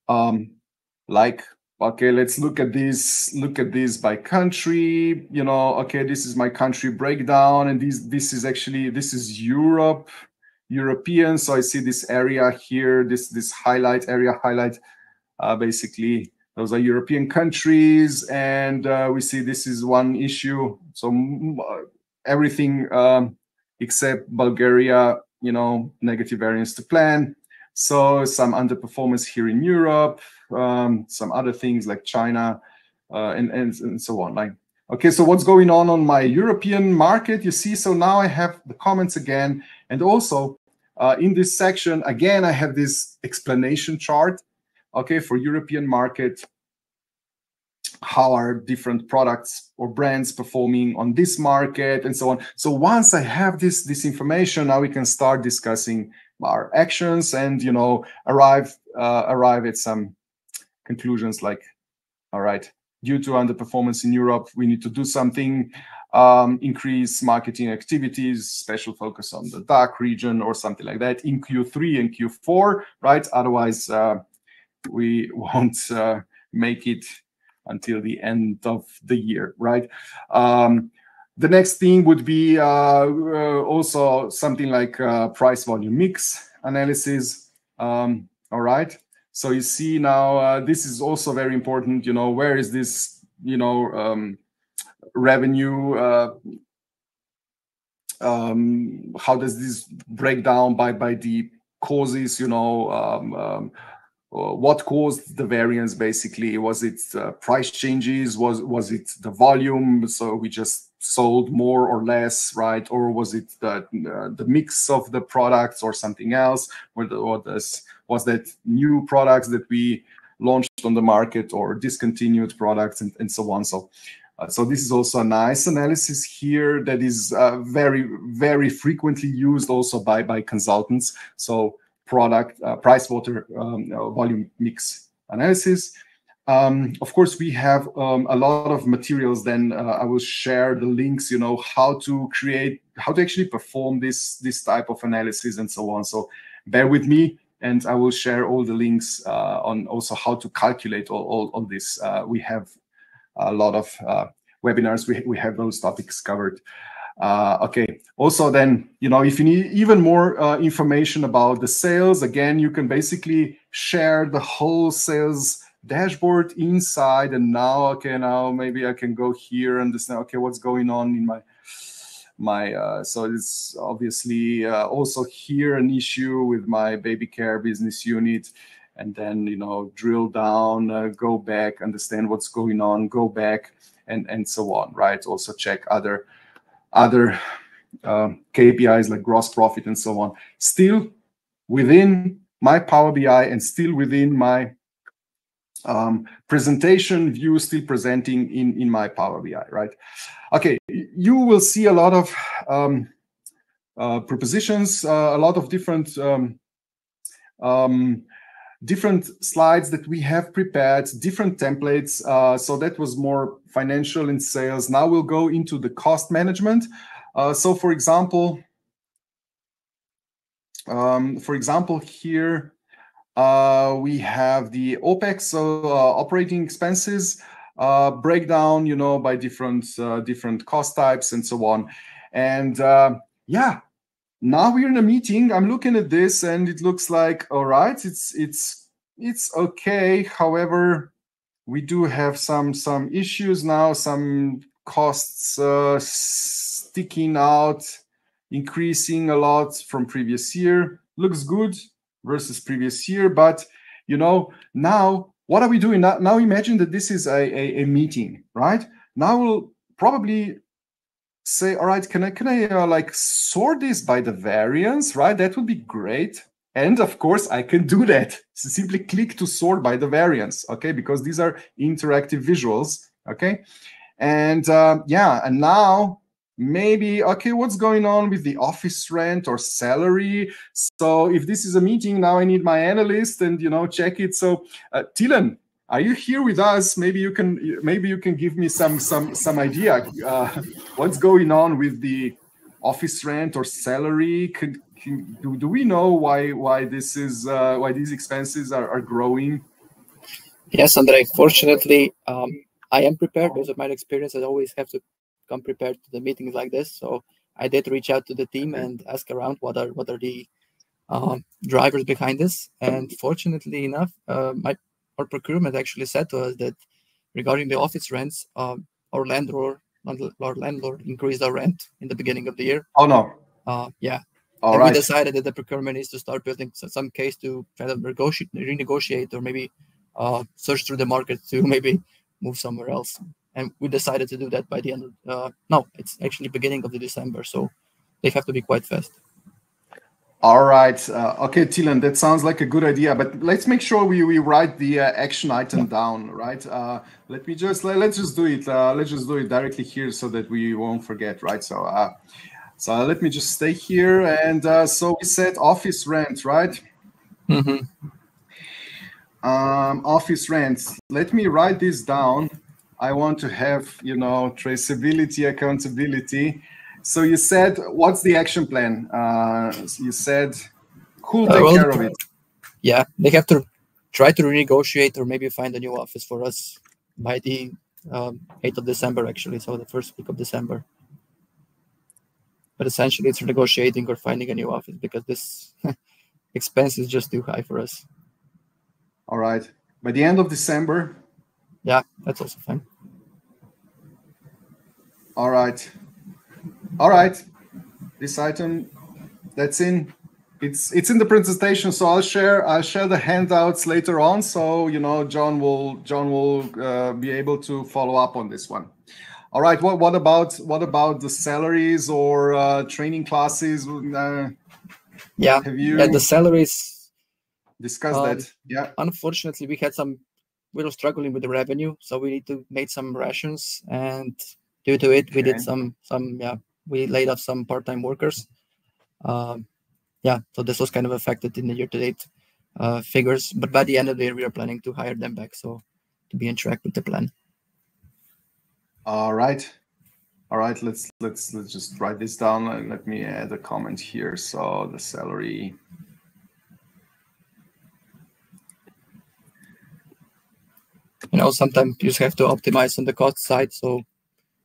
Um, like, okay, let's look at this. Look at this by country. You know, okay, this is my country breakdown, and this this is actually this is Europe, European. So I see this area here, this this highlight area, highlight. Uh, basically, those are European countries, and uh, we see this is one issue. So uh, everything um, except Bulgaria, you know, negative variance to plan. So some underperformance here in Europe, um, some other things like China, uh, and, and and so on. Like, okay, so what's going on on my European market? You see, so now I have the comments again, and also uh, in this section again, I have this explanation chart. Okay, for European market, how are different products or brands performing on this market and so on. So once I have this, this information, now we can start discussing our actions and, you know, arrive, uh, arrive at some conclusions like, all right, due to underperformance in Europe, we need to do something, um, increase marketing activities, special focus on the D A C H region or something like that in Q three and Q four, right? Otherwise, uh, we won't uh, make it until the end of the year, right? Um, the next thing would be uh, uh, also something like uh, price volume mix analysis. Um, all right. So you see now uh, this is also very important. You know, where is this? You know, um, revenue. Uh, um, how does this break down by by the causes, you know, um, um, what caused the variance basically. Was it uh, price changes? Was, was it the volume? So we just sold more or less, right? Or was it the, uh, the mix of the products or something else? Or, the, or this, was that new products that we launched on the market or discontinued products and, and so on. So, uh, so this is also a nice analysis here that is uh, very, very frequently used also by, by consultants. So product, uh, price, water, um, uh, volume mix analysis. Um, of course, we have um, a lot of materials. Then uh, I will share the links, you know, how to create, how to actually perform this, this type of analysis and so on. So bear with me, and I will share all the links uh, on also how to calculate all, all, all this. Uh, we have a lot of uh, webinars. We, we have those topics covered. Uh, okay. Also then, you know, if you need even more uh, information about the sales, again, you can basically share the whole sales dashboard inside. And now, okay, now maybe I can go here and understand, okay, what's going on in my, my, uh, so it's obviously uh, also here an issue with my baby care business unit. And then, you know, drill down, uh, go back, understand what's going on, go back and, and so on, right? Also check other other uh, K P Is like gross profit and so on, still within my Power B I and still within my um, presentation view, still presenting in, in my Power B I, right? Okay, you will see a lot of um, uh, prepositions, uh, a lot of different um, um, different slides that we have prepared, different templates. Uh, so that was more financial and sales. Now we'll go into the cost management. Uh, so for example, um, for example here, uh, we have the OPEX, so uh, operating expenses, uh, breakdown, you know, by different, uh, different cost types and so on. And uh, yeah. Now we're in a meeting, I'm looking at this and it looks like, all right, it's it's it's okay. However, we do have some some issues now, some costs uh, sticking out, increasing a lot from previous year. Looks good versus previous year, but you know, now what are we doing? Now, now imagine that this is a, a, a meeting, right? Now we'll probably say, all right, can I, can I uh, like sort this by the variance, right? That would be great. And of course I can do that. So simply click to sort by the variance, okay? Because these are interactive visuals, okay? And uh, yeah, and now maybe, okay, what's going on with the office rent or salary? So if this is a meeting, now I need my analyst and, you know, check it. So uh, Tilan, are you here with us? Maybe you can maybe you can give me some some some idea uh, what's going on with the office rent or salary. Can, can, do, do we know why why this is uh, why these expenses are, are growing? Yes, Andrei. Fortunately, um, I am prepared. Because of my experience, I always have to come prepared to the meetings like this. So I did reach out to the team and ask around what are what are the um, drivers behind this. And fortunately enough, uh, my Our procurement actually said to us that regarding the office rents, um, our landlord, our landlord increased our rent in the beginning of the year. Oh no! Uh, yeah, All and right. we decided that the procurement is to start building some case to kind of renegotiate, renegotiate, or maybe uh, search through the market to maybe move somewhere else. And we decided to do that by the end. Of, uh, no, it's actually beginning of the December, so they have to be quite fast. All right. Uh, okay, Tilan, that sounds like a good idea, but let's make sure we, we write the uh, action item down, right? Uh, let me just, let, let's just do it. Uh, let's just do it directly here so that we won't forget, right? So, uh, so let me just stay here. And uh, so we said office rent, right? Mm-hmm. um, office rent. Let me write this down. I want to have, you know, traceability, accountability. So you said, what's the action plan? Uh, you said, who'll take uh, well, care of it? Yeah, they have to try to renegotiate or maybe find a new office for us by the um, eighth of December, actually. So the first week of December. But essentially, it's renegotiating or finding a new office because this expense is just too high for us. All right. By the end of December? Yeah, that's also fine. All right. All right, this item, that's in. It's it's in the presentation, so I'll share I'll share the handouts later on. So you know, John will John will uh, be able to follow up on this one. All right. What what about what about the salaries or uh, training classes? Uh, yeah. Have you yeah, the salaries? Discuss um, that. Yeah. Unfortunately, we had some. We were struggling with the revenue, so we need to make some rations, and due to it, okay. we did some some yeah. We laid off some part-time workers. Um, Yeah, so this was kind of affected in the year-to-date uh, figures, but by the end of the year, we are planning to hire them back, so to be on track with the plan. All right, all right. Let's let's let's just write this down and let me add a comment here. So the salary. You know, sometimes you have to optimize on the cost side, so.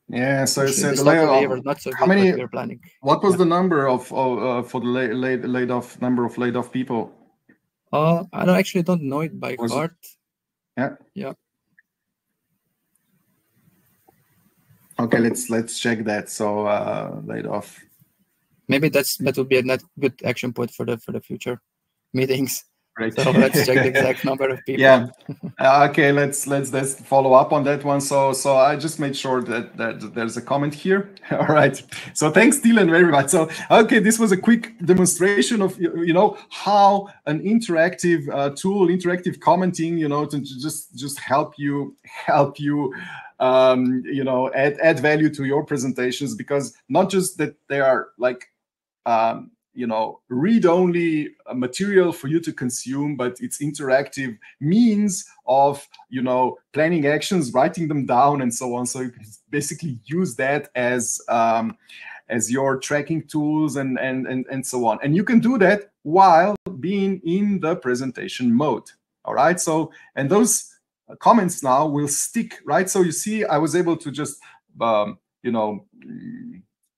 Yeah, so it's a delay of, not so how many? What, planning. what was yeah. the number of uh, for the laid, laid laid off number of laid off people? Uh, I don't actually don't know it by was heart. It? Yeah. Yeah. Okay, let's let's check that. So uh, laid off. Maybe that's that would be a net good action point for the for the future meetings. Right. So let's check the exact number of people. Yeah. Uh, okay. Let's let's let's follow up on that one. So so I just made sure that that there's a comment here. All right. So thanks, Dylan, very much. So okay, this was a quick demonstration of you know how an interactive uh, tool, interactive commenting, you know, to just just help you help you. Um, you know, add add value to your presentations, because not just that they are like. Um, you know, read-only material for you to consume, but it's interactive means of, you know, planning actions, writing them down, and so on. So you can basically use that as um, as your tracking tools and, and, and, and so on. And you can do that while being in the presentation mode, all right? So, and those comments now will stick, right? So you see, I was able to just, um, you know,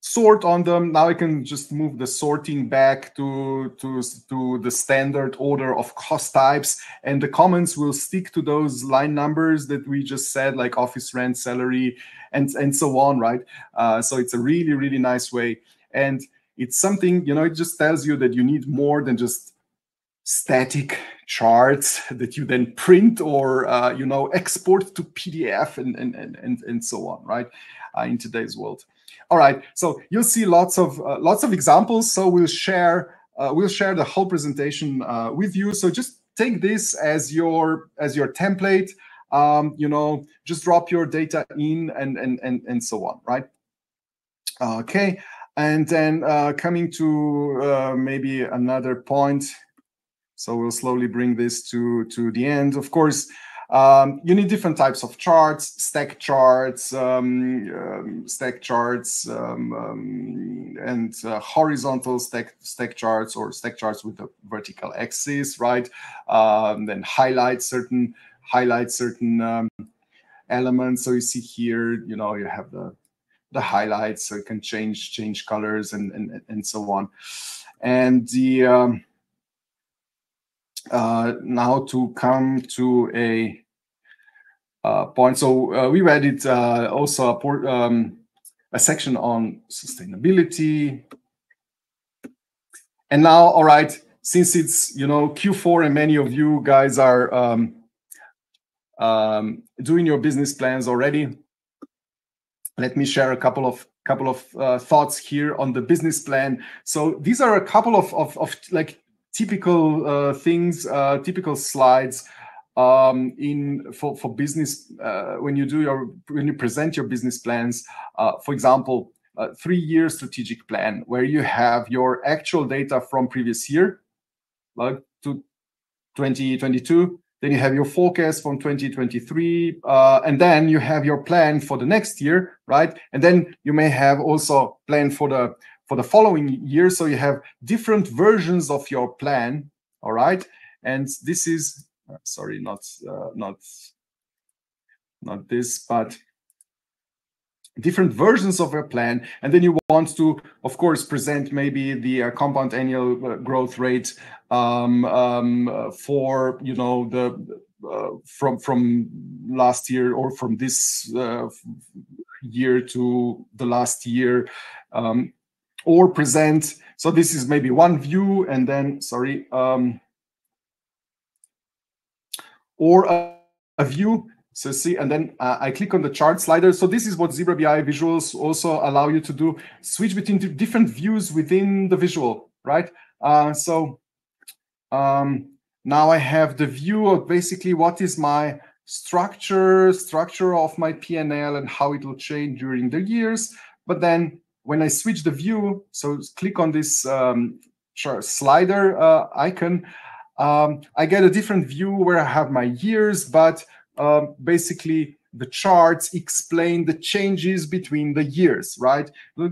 sort on them. Now I can just move the sorting back to, to, to the standard order of cost types, and the comments will stick to those line numbers that we just said, like office rent, salary, and, and so on, right? Uh, so it's a really, really nice way. And it's something, you know, it just tells you that you need more than just static charts that you then print or, uh, you know, export to P D F and, and, and, and so on, right? Uh, in today's world. All right, so you'll see lots of uh, lots of examples. So we'll share uh, we'll share the whole presentation uh, with you. So just take this as your as your template. Um, you know, just drop your data in and and and and so on, right? Okay, and then uh, coming to uh, maybe another point. So we'll slowly bring this to to the end. Of course. Um, you need different types of charts, stack charts, um, um, stack charts, um, um, and uh, horizontal stack stack charts, or stack charts with a vertical axis, right? Um, then highlight certain highlight certain um, elements. So you see here, you know, you have the the highlights, so you can change change colors and and and so on, and the. Um, Uh, now to come to a uh, point. So uh, we added uh, also a, port, um, a section on sustainability. And now, all right, since it's, you know, Q four and many of you guys are um, um, doing your business plans already, let me share a couple of couple of uh, thoughts here on the business plan. So these are a couple of, of, of like, typical uh, things, uh, typical slides um, in for for business uh, when you do your when you present your business plans. Uh, for example, a three-year strategic plan where you have your actual data from previous year, like to twenty twenty-two. Then you have your forecast from twenty twenty-three, uh, and then you have your plan for the next year, right? And then you may have also plan for the for the following year. So you have different versions of your plan, all right? And this is, uh, sorry, not, uh, not, not this, but different versions of your plan. And then you want to, of course, present maybe the uh, compound annual growth rate um, um, uh, for, you know, the, uh, from, from last year or from this uh, year to the last year. Um, or present. So this is maybe one view, and then, sorry, um, or a, a view. So see, and then uh, I click on the chart slider. So this is what Zebra B I visuals also allow you to do, switch between different views within the visual, right? Uh, so um, now I have the view of basically what is my structure, structure of my P and L and how it will change during the years. But then when I switch the view, so click on this um, chart slider uh, icon, um, I get a different view where I have my years, but Um, basically, the charts explain the changes between the years, right?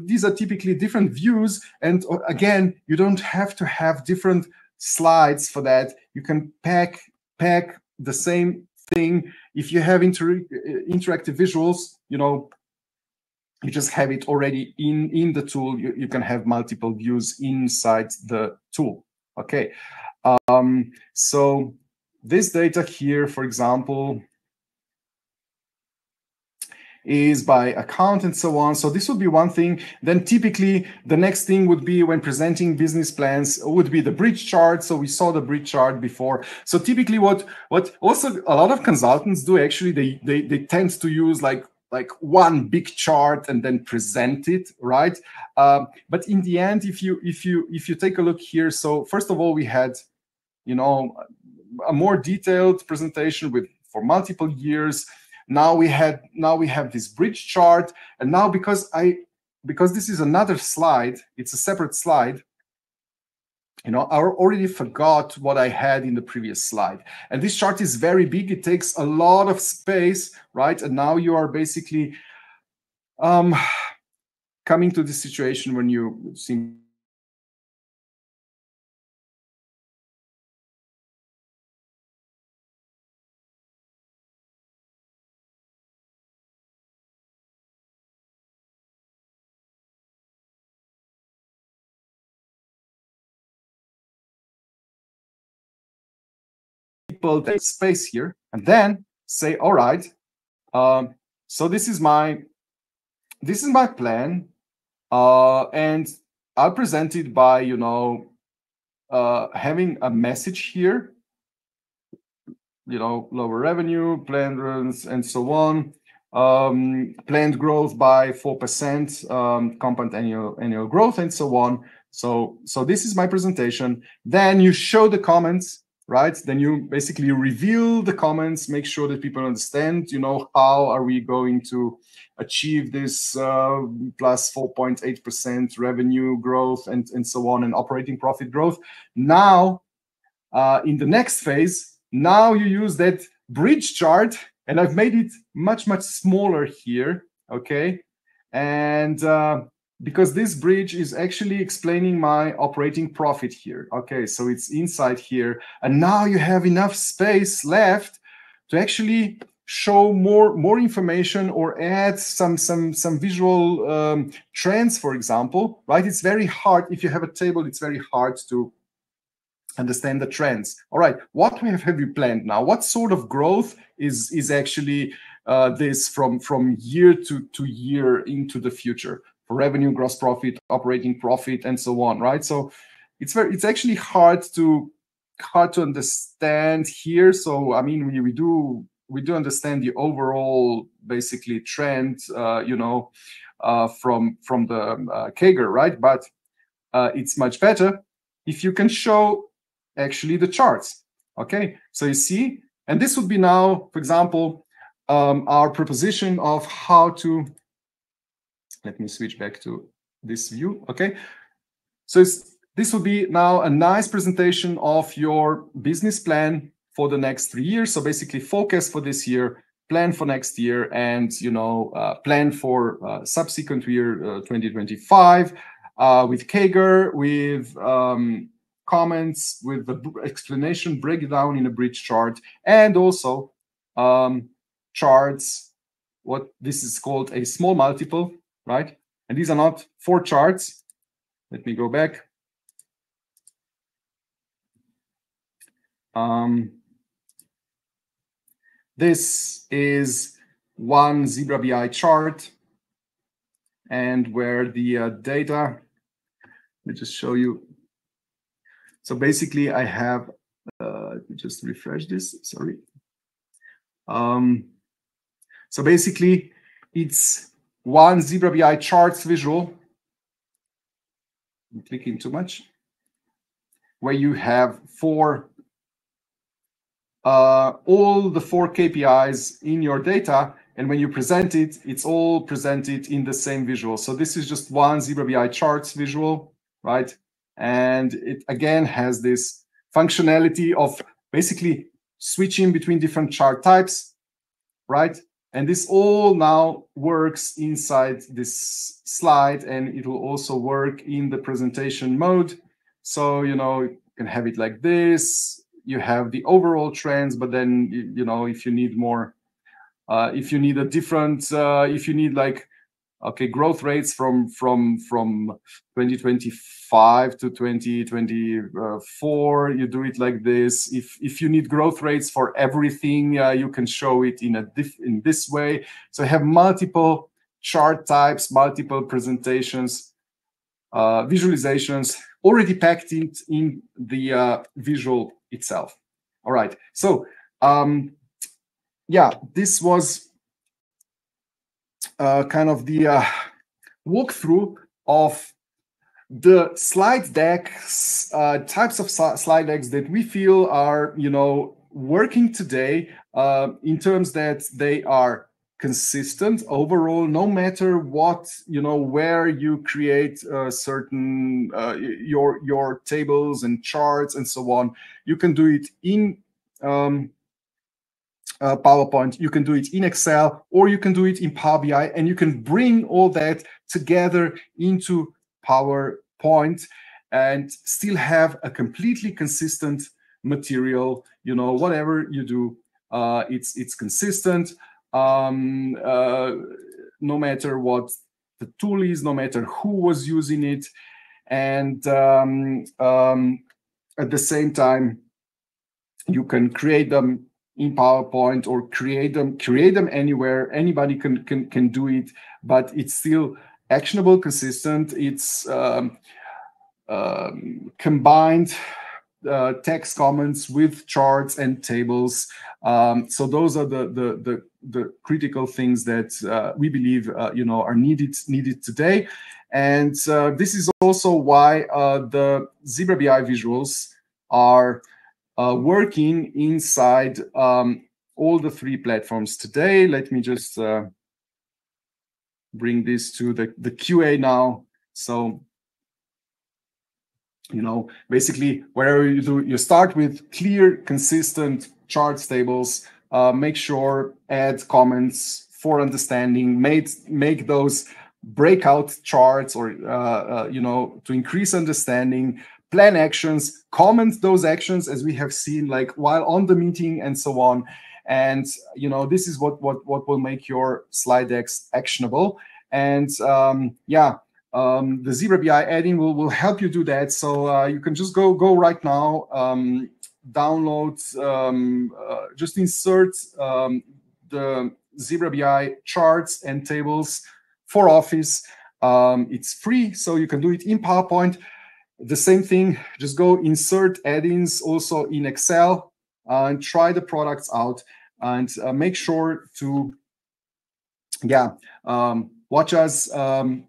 These are typically different views. And again, you don't have to have different slides for that. You can pack, pack the same thing. If you have inter interactive visuals, you know, you just have it already in, in the tool. You, you can have multiple views inside the tool. Okay. Um, so this data here, for example, is by account and so on. So this would be one thing. Then typically the next thing would be when presenting business plans would be the bridge chart. So we saw the bridge chart before. So typically what what also a lot of consultants do actually, they they, they tend to use like like one big chart and then present it, right? Um, but in the end, if you if you if you take a look here, so first of all we had, you know, a more detailed presentation with for multiple years. Now we had now we have this bridge chart, and now because I because this is another slide, it's a separate slide. You know, I already forgot what I had in the previous slide. And this chart is very big; it takes a lot of space, right? And now you are basically um, coming to this situation when you seem. Take space here and then say, all right, um, so this is my this is my plan, uh, and I'll present it by, you know, uh, having a message here, you know, lower revenue, planned runs and so on, um, planned growth by four percent, um, compound annual annual growth and so on. So so this is my presentation. Then you show the comments. Right? Then you basically reveal the comments, make sure that people understand, you know, how are we going to achieve this uh, plus four point eight percent revenue growth and, and so on, and operating profit growth. Now, uh, in the next phase, now you use that bridge chart, and I've made it much, much smaller here, okay? And uh, because this bridge is actually explaining my operating profit here. Okay, so it's inside here. And now you have enough space left to actually show more, more information or add some, some, some visual um, trends, for example, right? It's very hard. If you have a table, it's very hard to understand the trends. All right, what we have, have you planned now? What sort of growth is, is actually uh, this from, from year to, to year into the future? Revenue, gross profit, operating profit, and so on, right? So it's very, it's actually hard to hard to understand here. So I mean, we, we do we do understand the overall basically trend, uh, you know, uh, from from the uh, C A G R, right? But uh, it's much better if you can show actually the charts. Okay, so you see, and this would be now, for example, um, our proposition of how to. Let me switch back to this view, okay? So it's, this will be now a nice presentation of your business plan for the next three years. So basically focus for this year, plan for next year, and, you know, uh, plan for uh, subsequent year uh, twenty twenty-five uh, with C A G R, with um, comments, with the explanation breakdown in a bridge chart, and also um, charts, what this is called a small multiple, right? And these are not four charts. Let me go back. Um, this is one Zebra B I chart, and where the uh, data Let me just show you. So basically, I have uh, just refresh this. Sorry. Um, so basically, it's one Zebra B I charts visual. I'm clicking too much. Where you have four, uh, all the four K P Is in your data, and when you present it, it's all presented in the same visual. So this is just one Zebra B I charts visual, right? And it again has this functionality of basically switching between different chart types, right? And this all now works inside this slide, and it will also work in the presentation mode. So, you know, you can have it like this. You have the overall trends, but then, you, you know, if you need more, uh, if you need a different, uh, if you need like, okay, growth rates from from from twenty twenty-five to twenty twenty-four, you do it like this. If if you need growth rates for everything, uh, you can show it in a diff in this way. So have multiple chart types, multiple presentations, uh, visualizations already packed in in the uh, visual itself. All right. So um, yeah, this was. Uh, kind of the uh, walkthrough of the slide decks, uh, types of slide decks that we feel are, you know, working today uh, in terms that they are consistent overall, no matter what, you know, where you create uh, certain uh, your your tables and charts and so on. You can do it in um, Uh, PowerPoint, you can do it in Excel, or you can do it in Power B I, and you can bring all that together into PowerPoint and still have a completely consistent material. You know, whatever you do, uh, it's it's consistent, um, uh, no matter what the tool is, no matter who was using it, and um, um, at the same time, you can create them in PowerPoint or create them, create them anywhere. Anybody can can can do it, but it's still actionable, consistent. It's um, um, combined uh, text comments with charts and tables. Um, so those are the the the, the critical things that uh, we believe uh, you know are needed needed today, and uh, this is also why uh, the Zebra B I visuals are. Uh, working inside um, all the three platforms today. Let me just uh, bring this to the, the Q A now. So, you know, basically wherever you do, you start with clear, consistent charts, tables, uh, make sure, add comments for understanding, make, make those breakout charts or, uh, uh, you know, to increase understanding, plan actions, comment those actions as we have seen, like while on the meeting and so on. And, you know, this is what what, what will make your slide decks actionable. And um, yeah, um, the Zebra B I add-in will, will help you do that. So uh, you can just go, go right now, um, download, um, uh, just insert um, the Zebra B I charts and tables for Office. Um, it's free, so you can do it in PowerPoint. The same thing, just go insert add-ins also in Excel uh, and try the products out and uh, make sure to, yeah, um, watch us, um,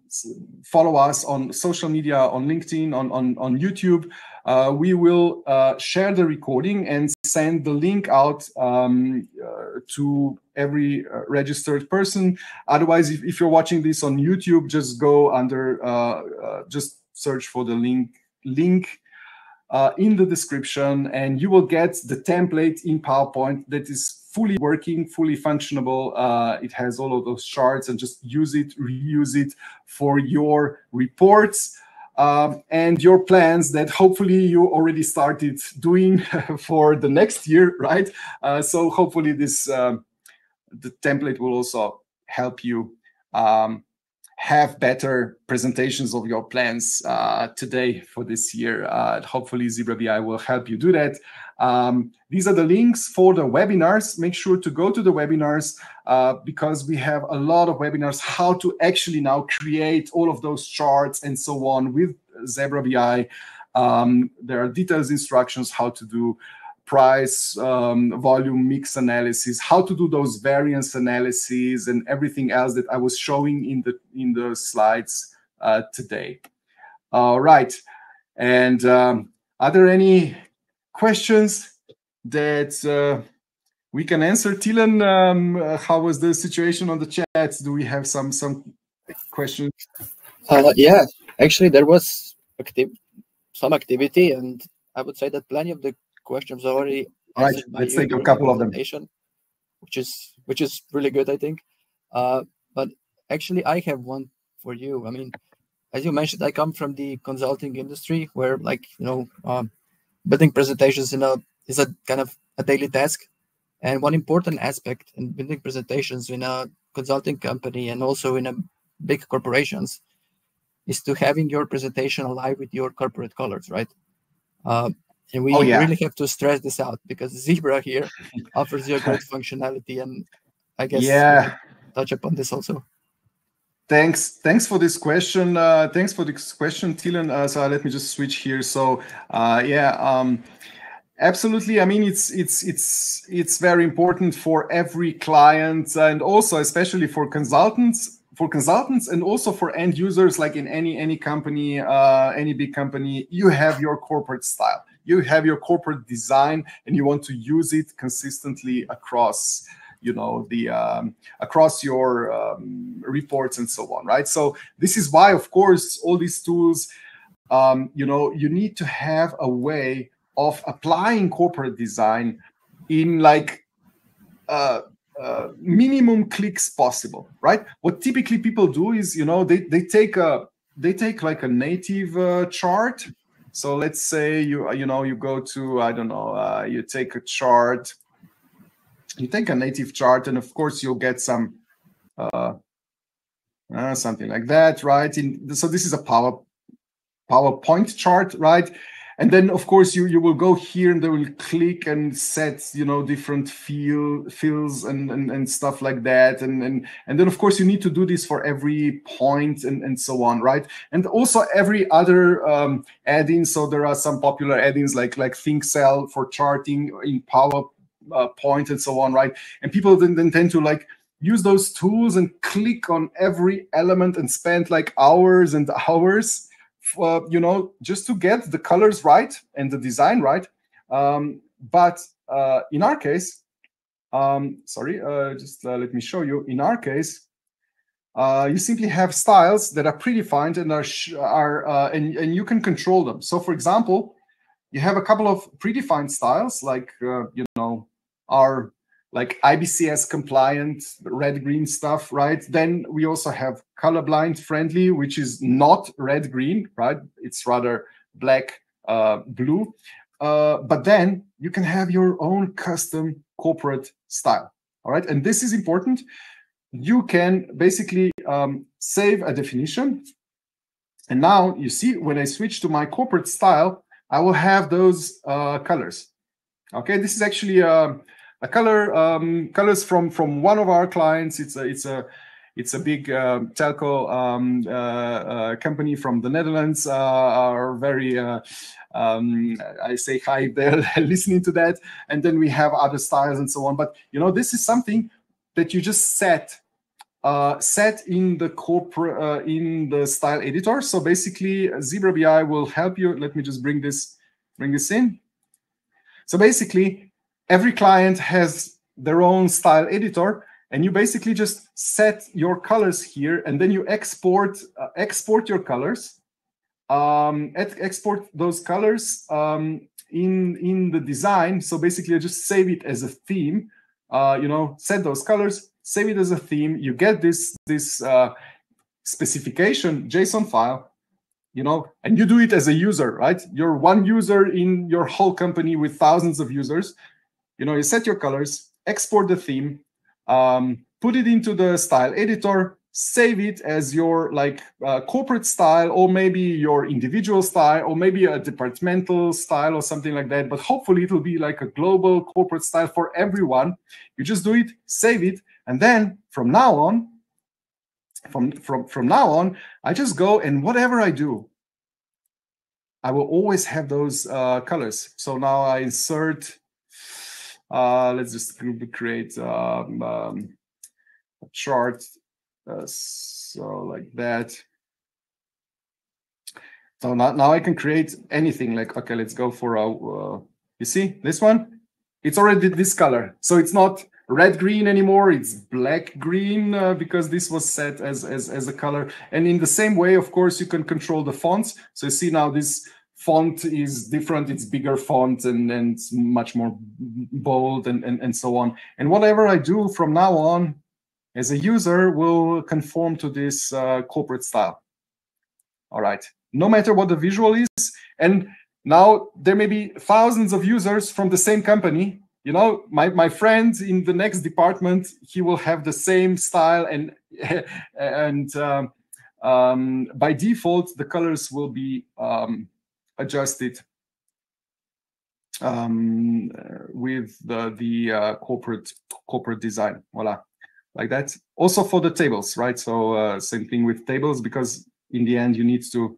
follow us on social media, on LinkedIn, on, on, on YouTube. Uh, we will uh, share the recording and send the link out um, uh, to every uh, registered person. Otherwise, if, if you're watching this on YouTube, just go under, uh, uh, just search for the link link uh, in the description, and you will get the template in PowerPoint that is fully working, fully functional. Uh, it has all of those charts, and just use it, reuse it for your reports um, and your plans that hopefully you already started doing for the next year, right? Uh, so hopefully this um, the template will also help you um, have better presentations of your plans uh, today for this year. Uh, hopefully Zebra B I will help you do that. Um, these are the links for the webinars. Make sure to go to the webinars uh, because we have a lot of webinars, how to actually now create all of those charts and so on with Zebra B I. Um, there are detailed instructions how to do price, um, volume, mix analysis, how to do those variance analyses, and everything else that I was showing in the in the slides uh, today. All right, and um, are there any questions that uh, we can answer? Tilan, um, uh, how was the situation on the chat? Do we have some some questions? Uh, yeah, actually, there was active, some activity, and I would say that plenty of the questions are already answered. Right. Let's take a couple of them, which is which is really good, I think. Uh, but actually, I have one for you. I mean, as you mentioned, I come from the consulting industry, where, like, you know, um, building presentations in a is a kind of a daily task. And one important aspect in building presentations in a consulting company and also in a big corporations is to having your presentation alive with your corporate colors, right? Uh, And we oh, yeah. really have to stress this out, because Zebra here offers you a great functionality, and I guess yeah. we'll touch upon this also. Thanks, thanks for this question. Uh, thanks for this question, Tilan. Uh, so let me just switch here. So uh, yeah, um, absolutely. I mean, it's it's it's it's very important for every client, and also especially for consultants. For consultants and also for end users, like in any any company, uh, any big company, you have your corporate style, you have your corporate design, and you want to use it consistently across, you know, the um, across your um, reports and so on, right? So this is why, of course, all these tools, um, you know, you need to have a way of applying corporate design in, like, Uh, Uh, minimum clicks possible, right? What typically people do is, you know, they they take a they take like a native uh, chart. So let's say you you know you go to I don't know uh, you take a chart, you take a native chart, and of course you'll get some uh, uh, something like that, right? In so this is a power PowerPoint chart, right? And then, of course, you, you will go here and they will click and set, you know, different feel, fields and, and, and stuff like that. And, and, and then, of course, you need to do this for every point and, and so on, right? And also every other um, add-in. So there are some popular add-ins like, like ThinkCell for charting in PowerPoint and so on, right? And people then, then tend to, like, use those tools and click on every element and spend, like, hours and hours. Uh, you know, just to get the colors right and the design right. Um, but uh, in our case, um, sorry, uh, just uh, let me show you. In our case, uh, you simply have styles that are predefined and are sh are uh, and and you can control them. So, for example, you have a couple of predefined styles, like uh, you know, our like I B C S compliant red green stuff, right? Then we also have colorblind friendly, which is not red green, right? It's rather black uh, blue. Uh, but then you can have your own custom corporate style, all right? And this is important. You can basically um, save a definition, and now you see when I switch to my corporate style, I will have those uh, colors. Okay, this is actually Uh, A color um, colors from from one of our clients. It's a it's a it's a big uh, telco um, uh, uh, company from the Netherlands. Uh, are very uh, um, I say hi. They're listening to that, and then we have other styles and so on. But you know, this is something that you just set uh, set in the corporate uh, in the style editor. So basically, Zebra B I will help you. Let me just bring this bring this in. So basically, every client has their own style editor, and you basically just set your colors here, and then you export uh, export your colors, um, export those colors um, in in the design. So basically, you just save it as a theme. Uh, you know, set those colors, save it as a theme. You get this this uh, specification JSON file. You know, and you do it as a user, right? You're one user in your whole company with thousands of users. You know, you set your colors, export the theme, um, put it into the style editor, save it as your like uh, corporate style, or maybe your individual style, or maybe a departmental style or something like that. But hopefully it will be like a global corporate style for everyone. You just do it, save it, and then from now on, from from from now on, I just go and whatever I do, I will always have those uh, colors. So now I insert, uh, let's just create um, um, a chart. Uh, so like that. So now, now I can create anything. Like, okay, let's go for a, uh, you see this one? It's already this color. So it's not red green anymore, it's black green, uh, because this was set as, as as a color. And in the same way, of course, you can control the fonts. So you see now this font is different, it's bigger font and and it's much more bold and, and and so on. And whatever I do from now on as a user will conform to this uh, corporate style. All right, no matter what the visual is. And now there may be thousands of users from the same company. You know, my, my friend in the next department, he will have the same style, and and um, um, by default, the colors will be um, adjusted um, with the, the uh, corporate corporate design. Voila, like that. Also for the tables, right? So uh, same thing with tables, because in the end, you need to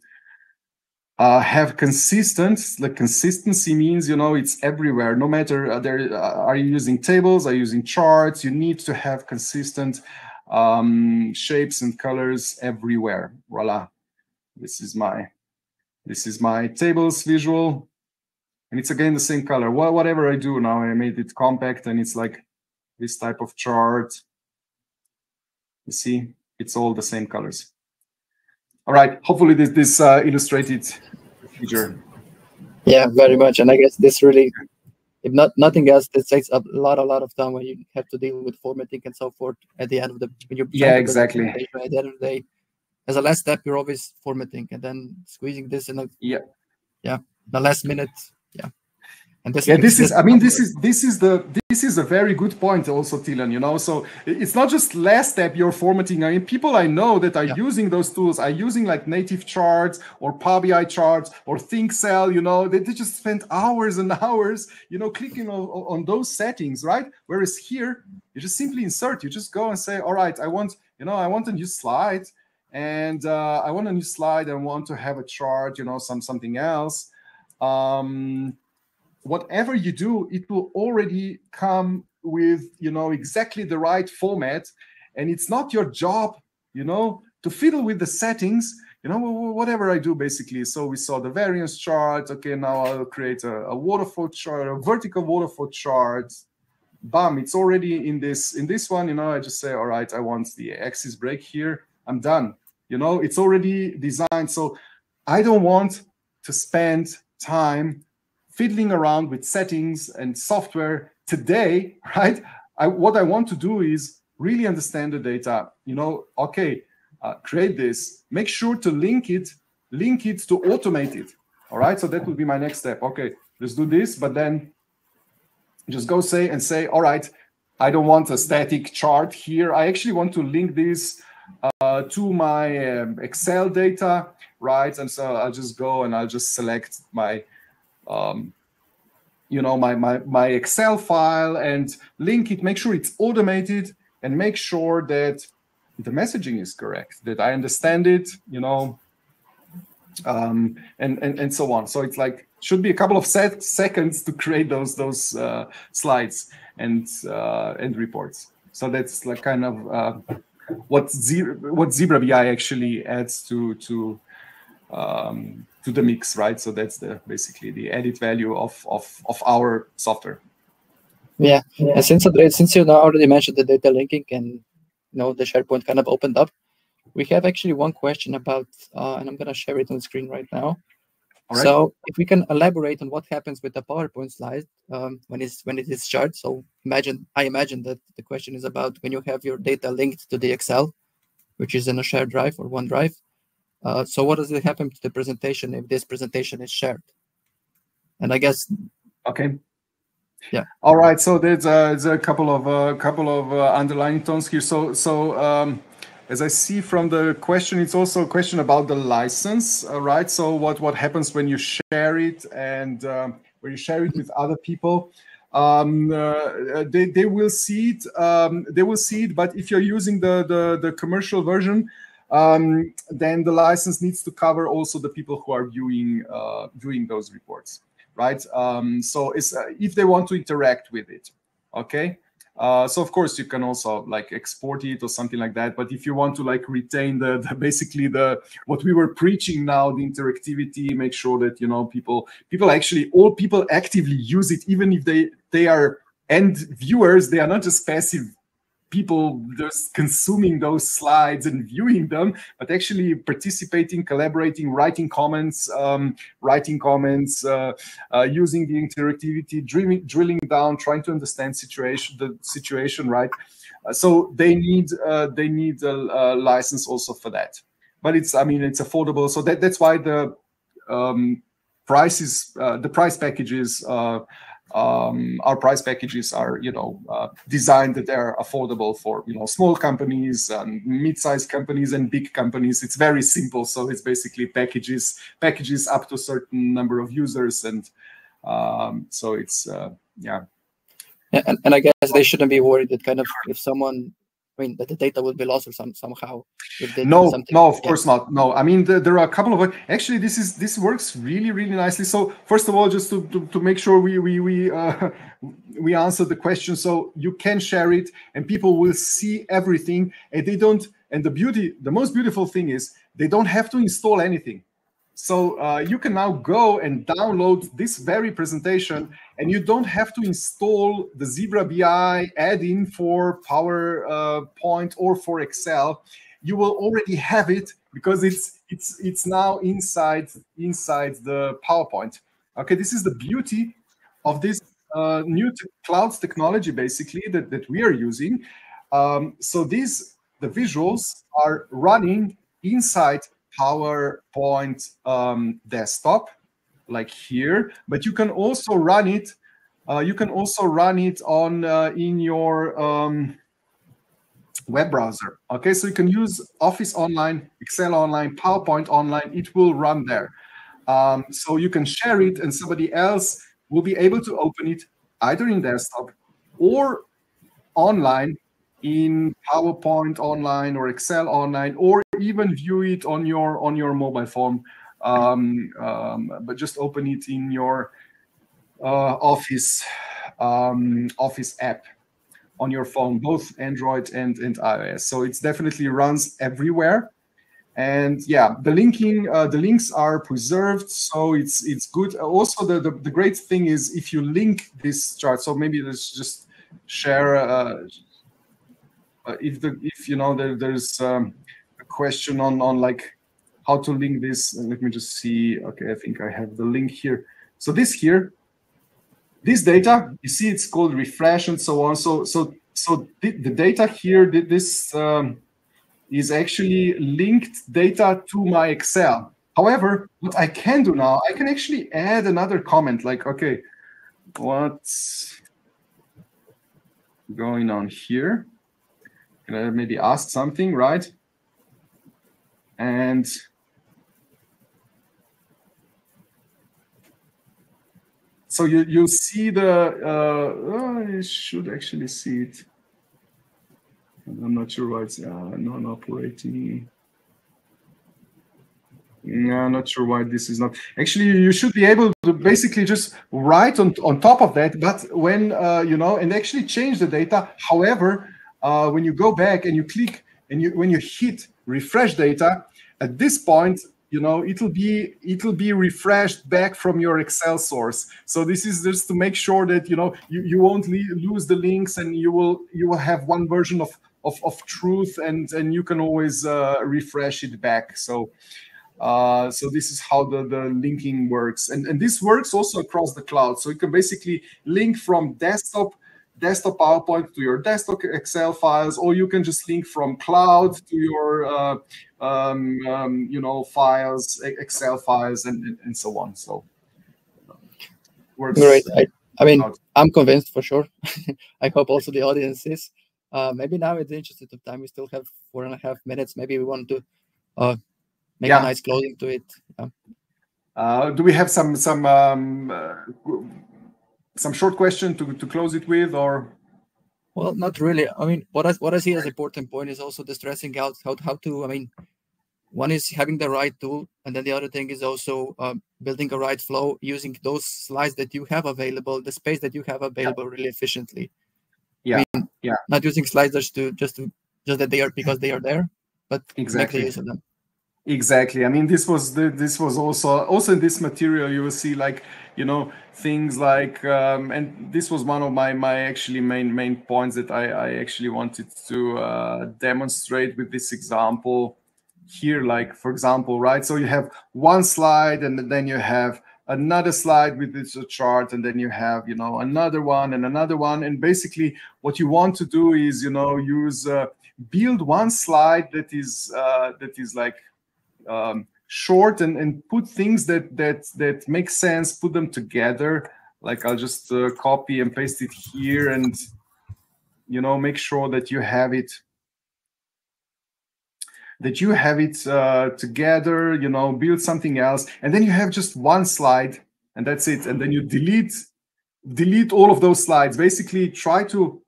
Uh, have consistent. Like consistency means, you know, it's everywhere. No matter uh, there, uh, are you using tables? Are you using charts? You need to have consistent um, shapes and colors everywhere. Voila. This is my, this is my tables visual, and it's again the same color. Well, whatever I do now, I made it compact, and it's like this type of chart. You see, it's all the same colors. All right. Hopefully, this this uh, illustrated feature. Yeah, very much. And I guess this really, if not nothing else, this takes up a lot, a lot of time when you have to deal with formatting and so forth. At the end of the, when you're yeah, exactly. At the end of the day, as a last step, you're always formatting and then squeezing this in. A, yeah, yeah, the last minute. Yeah, and this. Yeah, this is. I mean, this is this is the this is a very good point also, Tilan. You know, so it's not just last step you're formatting. I mean, people I know that are yeah. using those tools are using like native charts or Power B I charts or ThinkCell. You know, they, they just spend hours and hours, you know, clicking on, on those settings, right? Whereas here, you just simply insert. You just go and say, all right, I want, you know, I want a new slide, and uh, I want a new slide. I want to have a chart, you know, some something else. Um, Whatever you do, it will already come with, you know, exactly the right format. And it's not your job, you know, to fiddle with the settings, you know, whatever I do, basically. So we saw the variance chart. Okay, now I'll create a, a waterfall chart, a vertical waterfall chart. Bam, it's already in this, in this one, you know, I just say, all right, I want the axis break here. I'm done. You know, it's already designed. So I don't want to spend time fiddling around with settings and software today, right? I, what I want to do is really understand the data. You know, okay, uh, create this. Make sure to link it, link it to automate it. All right, so that would be my next step. Okay, let's do this, but then just go say and say, all right, I don't want a static chart here. I actually want to link this uh, to my um, Excel data, right? And so I'll just go and I'll just select my Um, you know, my, my, my Excel file and link it, make sure it's automated and make sure that the messaging is correct, that I understand it, you know, um, and, and, and so on. So it's like, should be a couple of set seconds to create those, those uh, slides and, uh, and reports. So that's like kind of uh, what, Ze what Zebra B I actually adds to, to um, to the mix, right? So that's the basically the added value of of, of our software. Yeah, yeah. And since since you already mentioned the data linking and you know the SharePoint kind of opened up, we have actually one question about, uh, and I'm gonna share it on screen right now. All right. So if we can elaborate on what happens with the PowerPoint slide um, when it's when it is shared. So imagine I imagine that the question is about when you have your data linked to the Excel, which is in a shared drive or OneDrive. Uh, so what does it happen to the presentation if this presentation is shared? And I guess. Okay. Yeah. All right. So there's a, there's a couple of uh, couple of uh, underlying tones here. So so um, as I see from the question, it's also a question about the license, uh, right? So what what happens when you share it and um, when you share it with other people? Um, uh, they they will see it. Um, they will see it. But if you're using the the, the commercial version. um, then the license needs to cover also the people who are viewing uh, viewing those reports, right? Um, so it's, uh, if they want to interact with it, okay? Uh, so of course you can also like export it or something like that. But if you want to like retain the, the basically the what we were preaching now, the interactivity, make sure that you know people people actually all people actively use it, even if they they are end viewers, they are not just passive people just consuming those slides and viewing them, but actually participating, collaborating, writing comments, um, writing comments, uh, uh, using the interactivity, drilling, drilling down, trying to understand situation, the situation, right? Uh, so they need uh, they need a, a license also for that. But it's, I mean, it's affordable. So that that's why the um, prices, uh, the price packages. Uh, um our price packages are you know uh, designed that they're affordable for you know small companies and mid-sized companies and big companies. It's very simple, so it's basically packages packages up to a certain number of users, and um so it's uh, yeah and, and I guess they shouldn't be worried that kind of if someone I mean, that the data would be lost or some, somehow. If they no, no, of yeah. course not. No, I mean, the, there are a couple of actually. This is this works really, really nicely. So first of all, just to to, to make sure we we we uh, we answer the question. So you can share it, and people will see everything. And they don't. And the beauty, the most beautiful thing is they don't have to install anything. So uh, you can now go and download this very presentation, and you don't have to install the Zebra B I add-in for PowerPoint or for Excel. You will already have it because it's it's it's now inside inside the PowerPoint. Okay, this is the beauty of this uh, new te- cloud technology, basically that that we are using. Um, so these the visuals are running inside PowerPoint um, desktop, like here, but you can also run it. Uh, you can also run it on uh, in your um, web browser. Okay, so you can use Office Online, Excel Online, PowerPoint Online. It will run there, um, so you can share it, and somebody else will be able to open it either in desktop or online in PowerPoint Online or Excel Online, or even view it on your on your mobile phone, um, um, but just open it in your uh, Office um, Office app on your phone, both Android and and iOS. So it's definitely runs everywhere, and yeah, the linking uh, the links are preserved, so it's it's good. Also, the, the the great thing is if you link this chart. So maybe let's just share uh, if the if you know there, there's. Um, question on on like how to link this. Let me just see. Okay, I think I have the link here. So this here, this data, you see it's called refresh and so on. So so so the, the data here, this um, is actually linked data to my Excel. However, what I can do now, I can actually add another comment like, okay, what's going on here? Can I maybe ask something, right? And so you you see the uh, oh, I should actually see it. I'm not sure why it's uh, non-operating. Yeah, I'm not sure why this is not. Actually, you should be able to basically just write on on top of that. But when uh, you know, and actually change the data. However, uh, when you go back and you click and you when you hit refresh data, at this point, you know, it'll be it'll be refreshed back from your Excel source. So this is just to make sure that you know you, you won't lose the links, and you will you will have one version of of, of truth, and and you can always uh, refresh it back. So uh, so this is how the the linking works, and and this works also across the cloud. So you can basically link from desktop. desktop PowerPoint to your desktop Excel files, or you can just link from cloud to your, uh, um, um, you know, files, Excel files, and, and so on. So, works. Great. I, I mean, I'm convinced for sure. I hope also the audience is. Uh, maybe now it's interested of time. We still have four and a half minutes. Maybe we want to uh, make yeah. a nice closing to it. Yeah. Uh, do we have some, some, um, uh, some short question to, to close it with, or? Well, not really. I mean, what I, what I see as an important point is also the stressing out how, how to, I mean, One is having the right tool, and then the other thing is also uh, building a right flow using those slides that you have available, the space that you have available, yeah. really efficiently. Yeah, I mean, yeah. Not using slides just to just to just that they are because they are there, but exactly. Use of them. Exactly. I mean, this was the, this was also also in this material you will see, like, you know, things like um, and this was one of my my actually main main points that I I actually wanted to uh, demonstrate with this example here. Like, for example, right? So you have one slide, and then you have another slide with this chart, and then you have, you know, another one and another one, and basically what you want to do is, you know, use uh, build one slide that is uh, that is like. Um, short and, and put things that that that make sense, put them together. Like, I'll just uh, copy and paste it here, and, you know, make sure that you have it that you have it uh, together, you know, build something else, and then you have just one slide, and that's it. And then you delete delete all of those slides. Basically, try to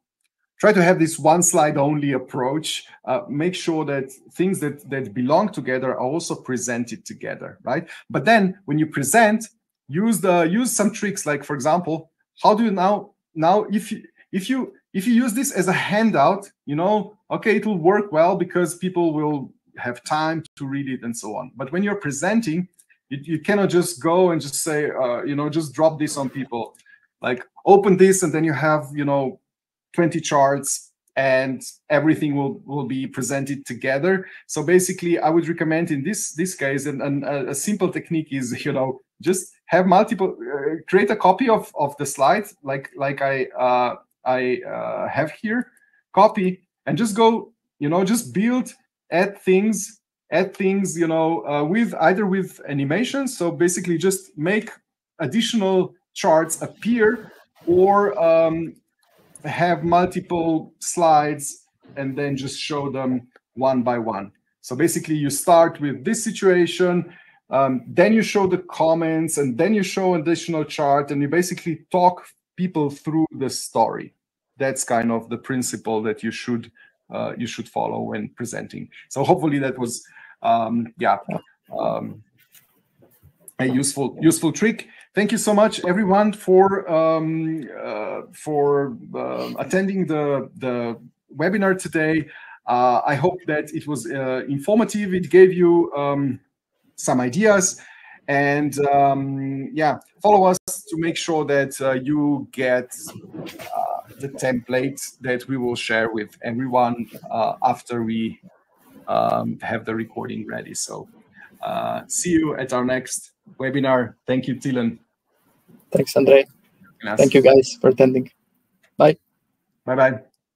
Try to have this one slide only approach. Uh, make sure that things that, that belong together are also presented together, right? But then when you present, use the use some tricks. Like, for example, how do you now now if you if you if you use this as a handout, you know, okay, it will work well because people will have time to read it and so on. But when you're presenting, you, you cannot just go and just say, uh, you know, just drop this on people. Like, open this, and then you have, you know, twenty charts, and everything will, will be presented together. So basically, I would recommend in this this case, and, and a simple technique is, you know, just have multiple, uh, create a copy of, of the slide, like like I uh, I uh, have here, copy, and just go, you know, just build, add things, add things, you know, uh, with either with animations. So basically, just make additional charts appear, or um, have multiple slides and then just show them one by one. So basically, you start with this situation, um, then you show the comments, and then you show additional chart, and you basically talk people through the story. That's kind of the principle that you should uh, you should follow when presenting. So hopefully that was um, yeah um, a useful useful trick. Thank you so much, everyone, for um, uh, for uh, attending the the webinar today. Uh, I hope that it was uh, informative. It gave you um, some ideas, and um, yeah, follow us to make sure that uh, you get uh, the template that we will share with everyone uh, after we um, have the recording ready. So uh, see you at our next webinar. Thank you, Tilan. Thanks, Andre. Thank you guys for attending. Bye. Bye-bye.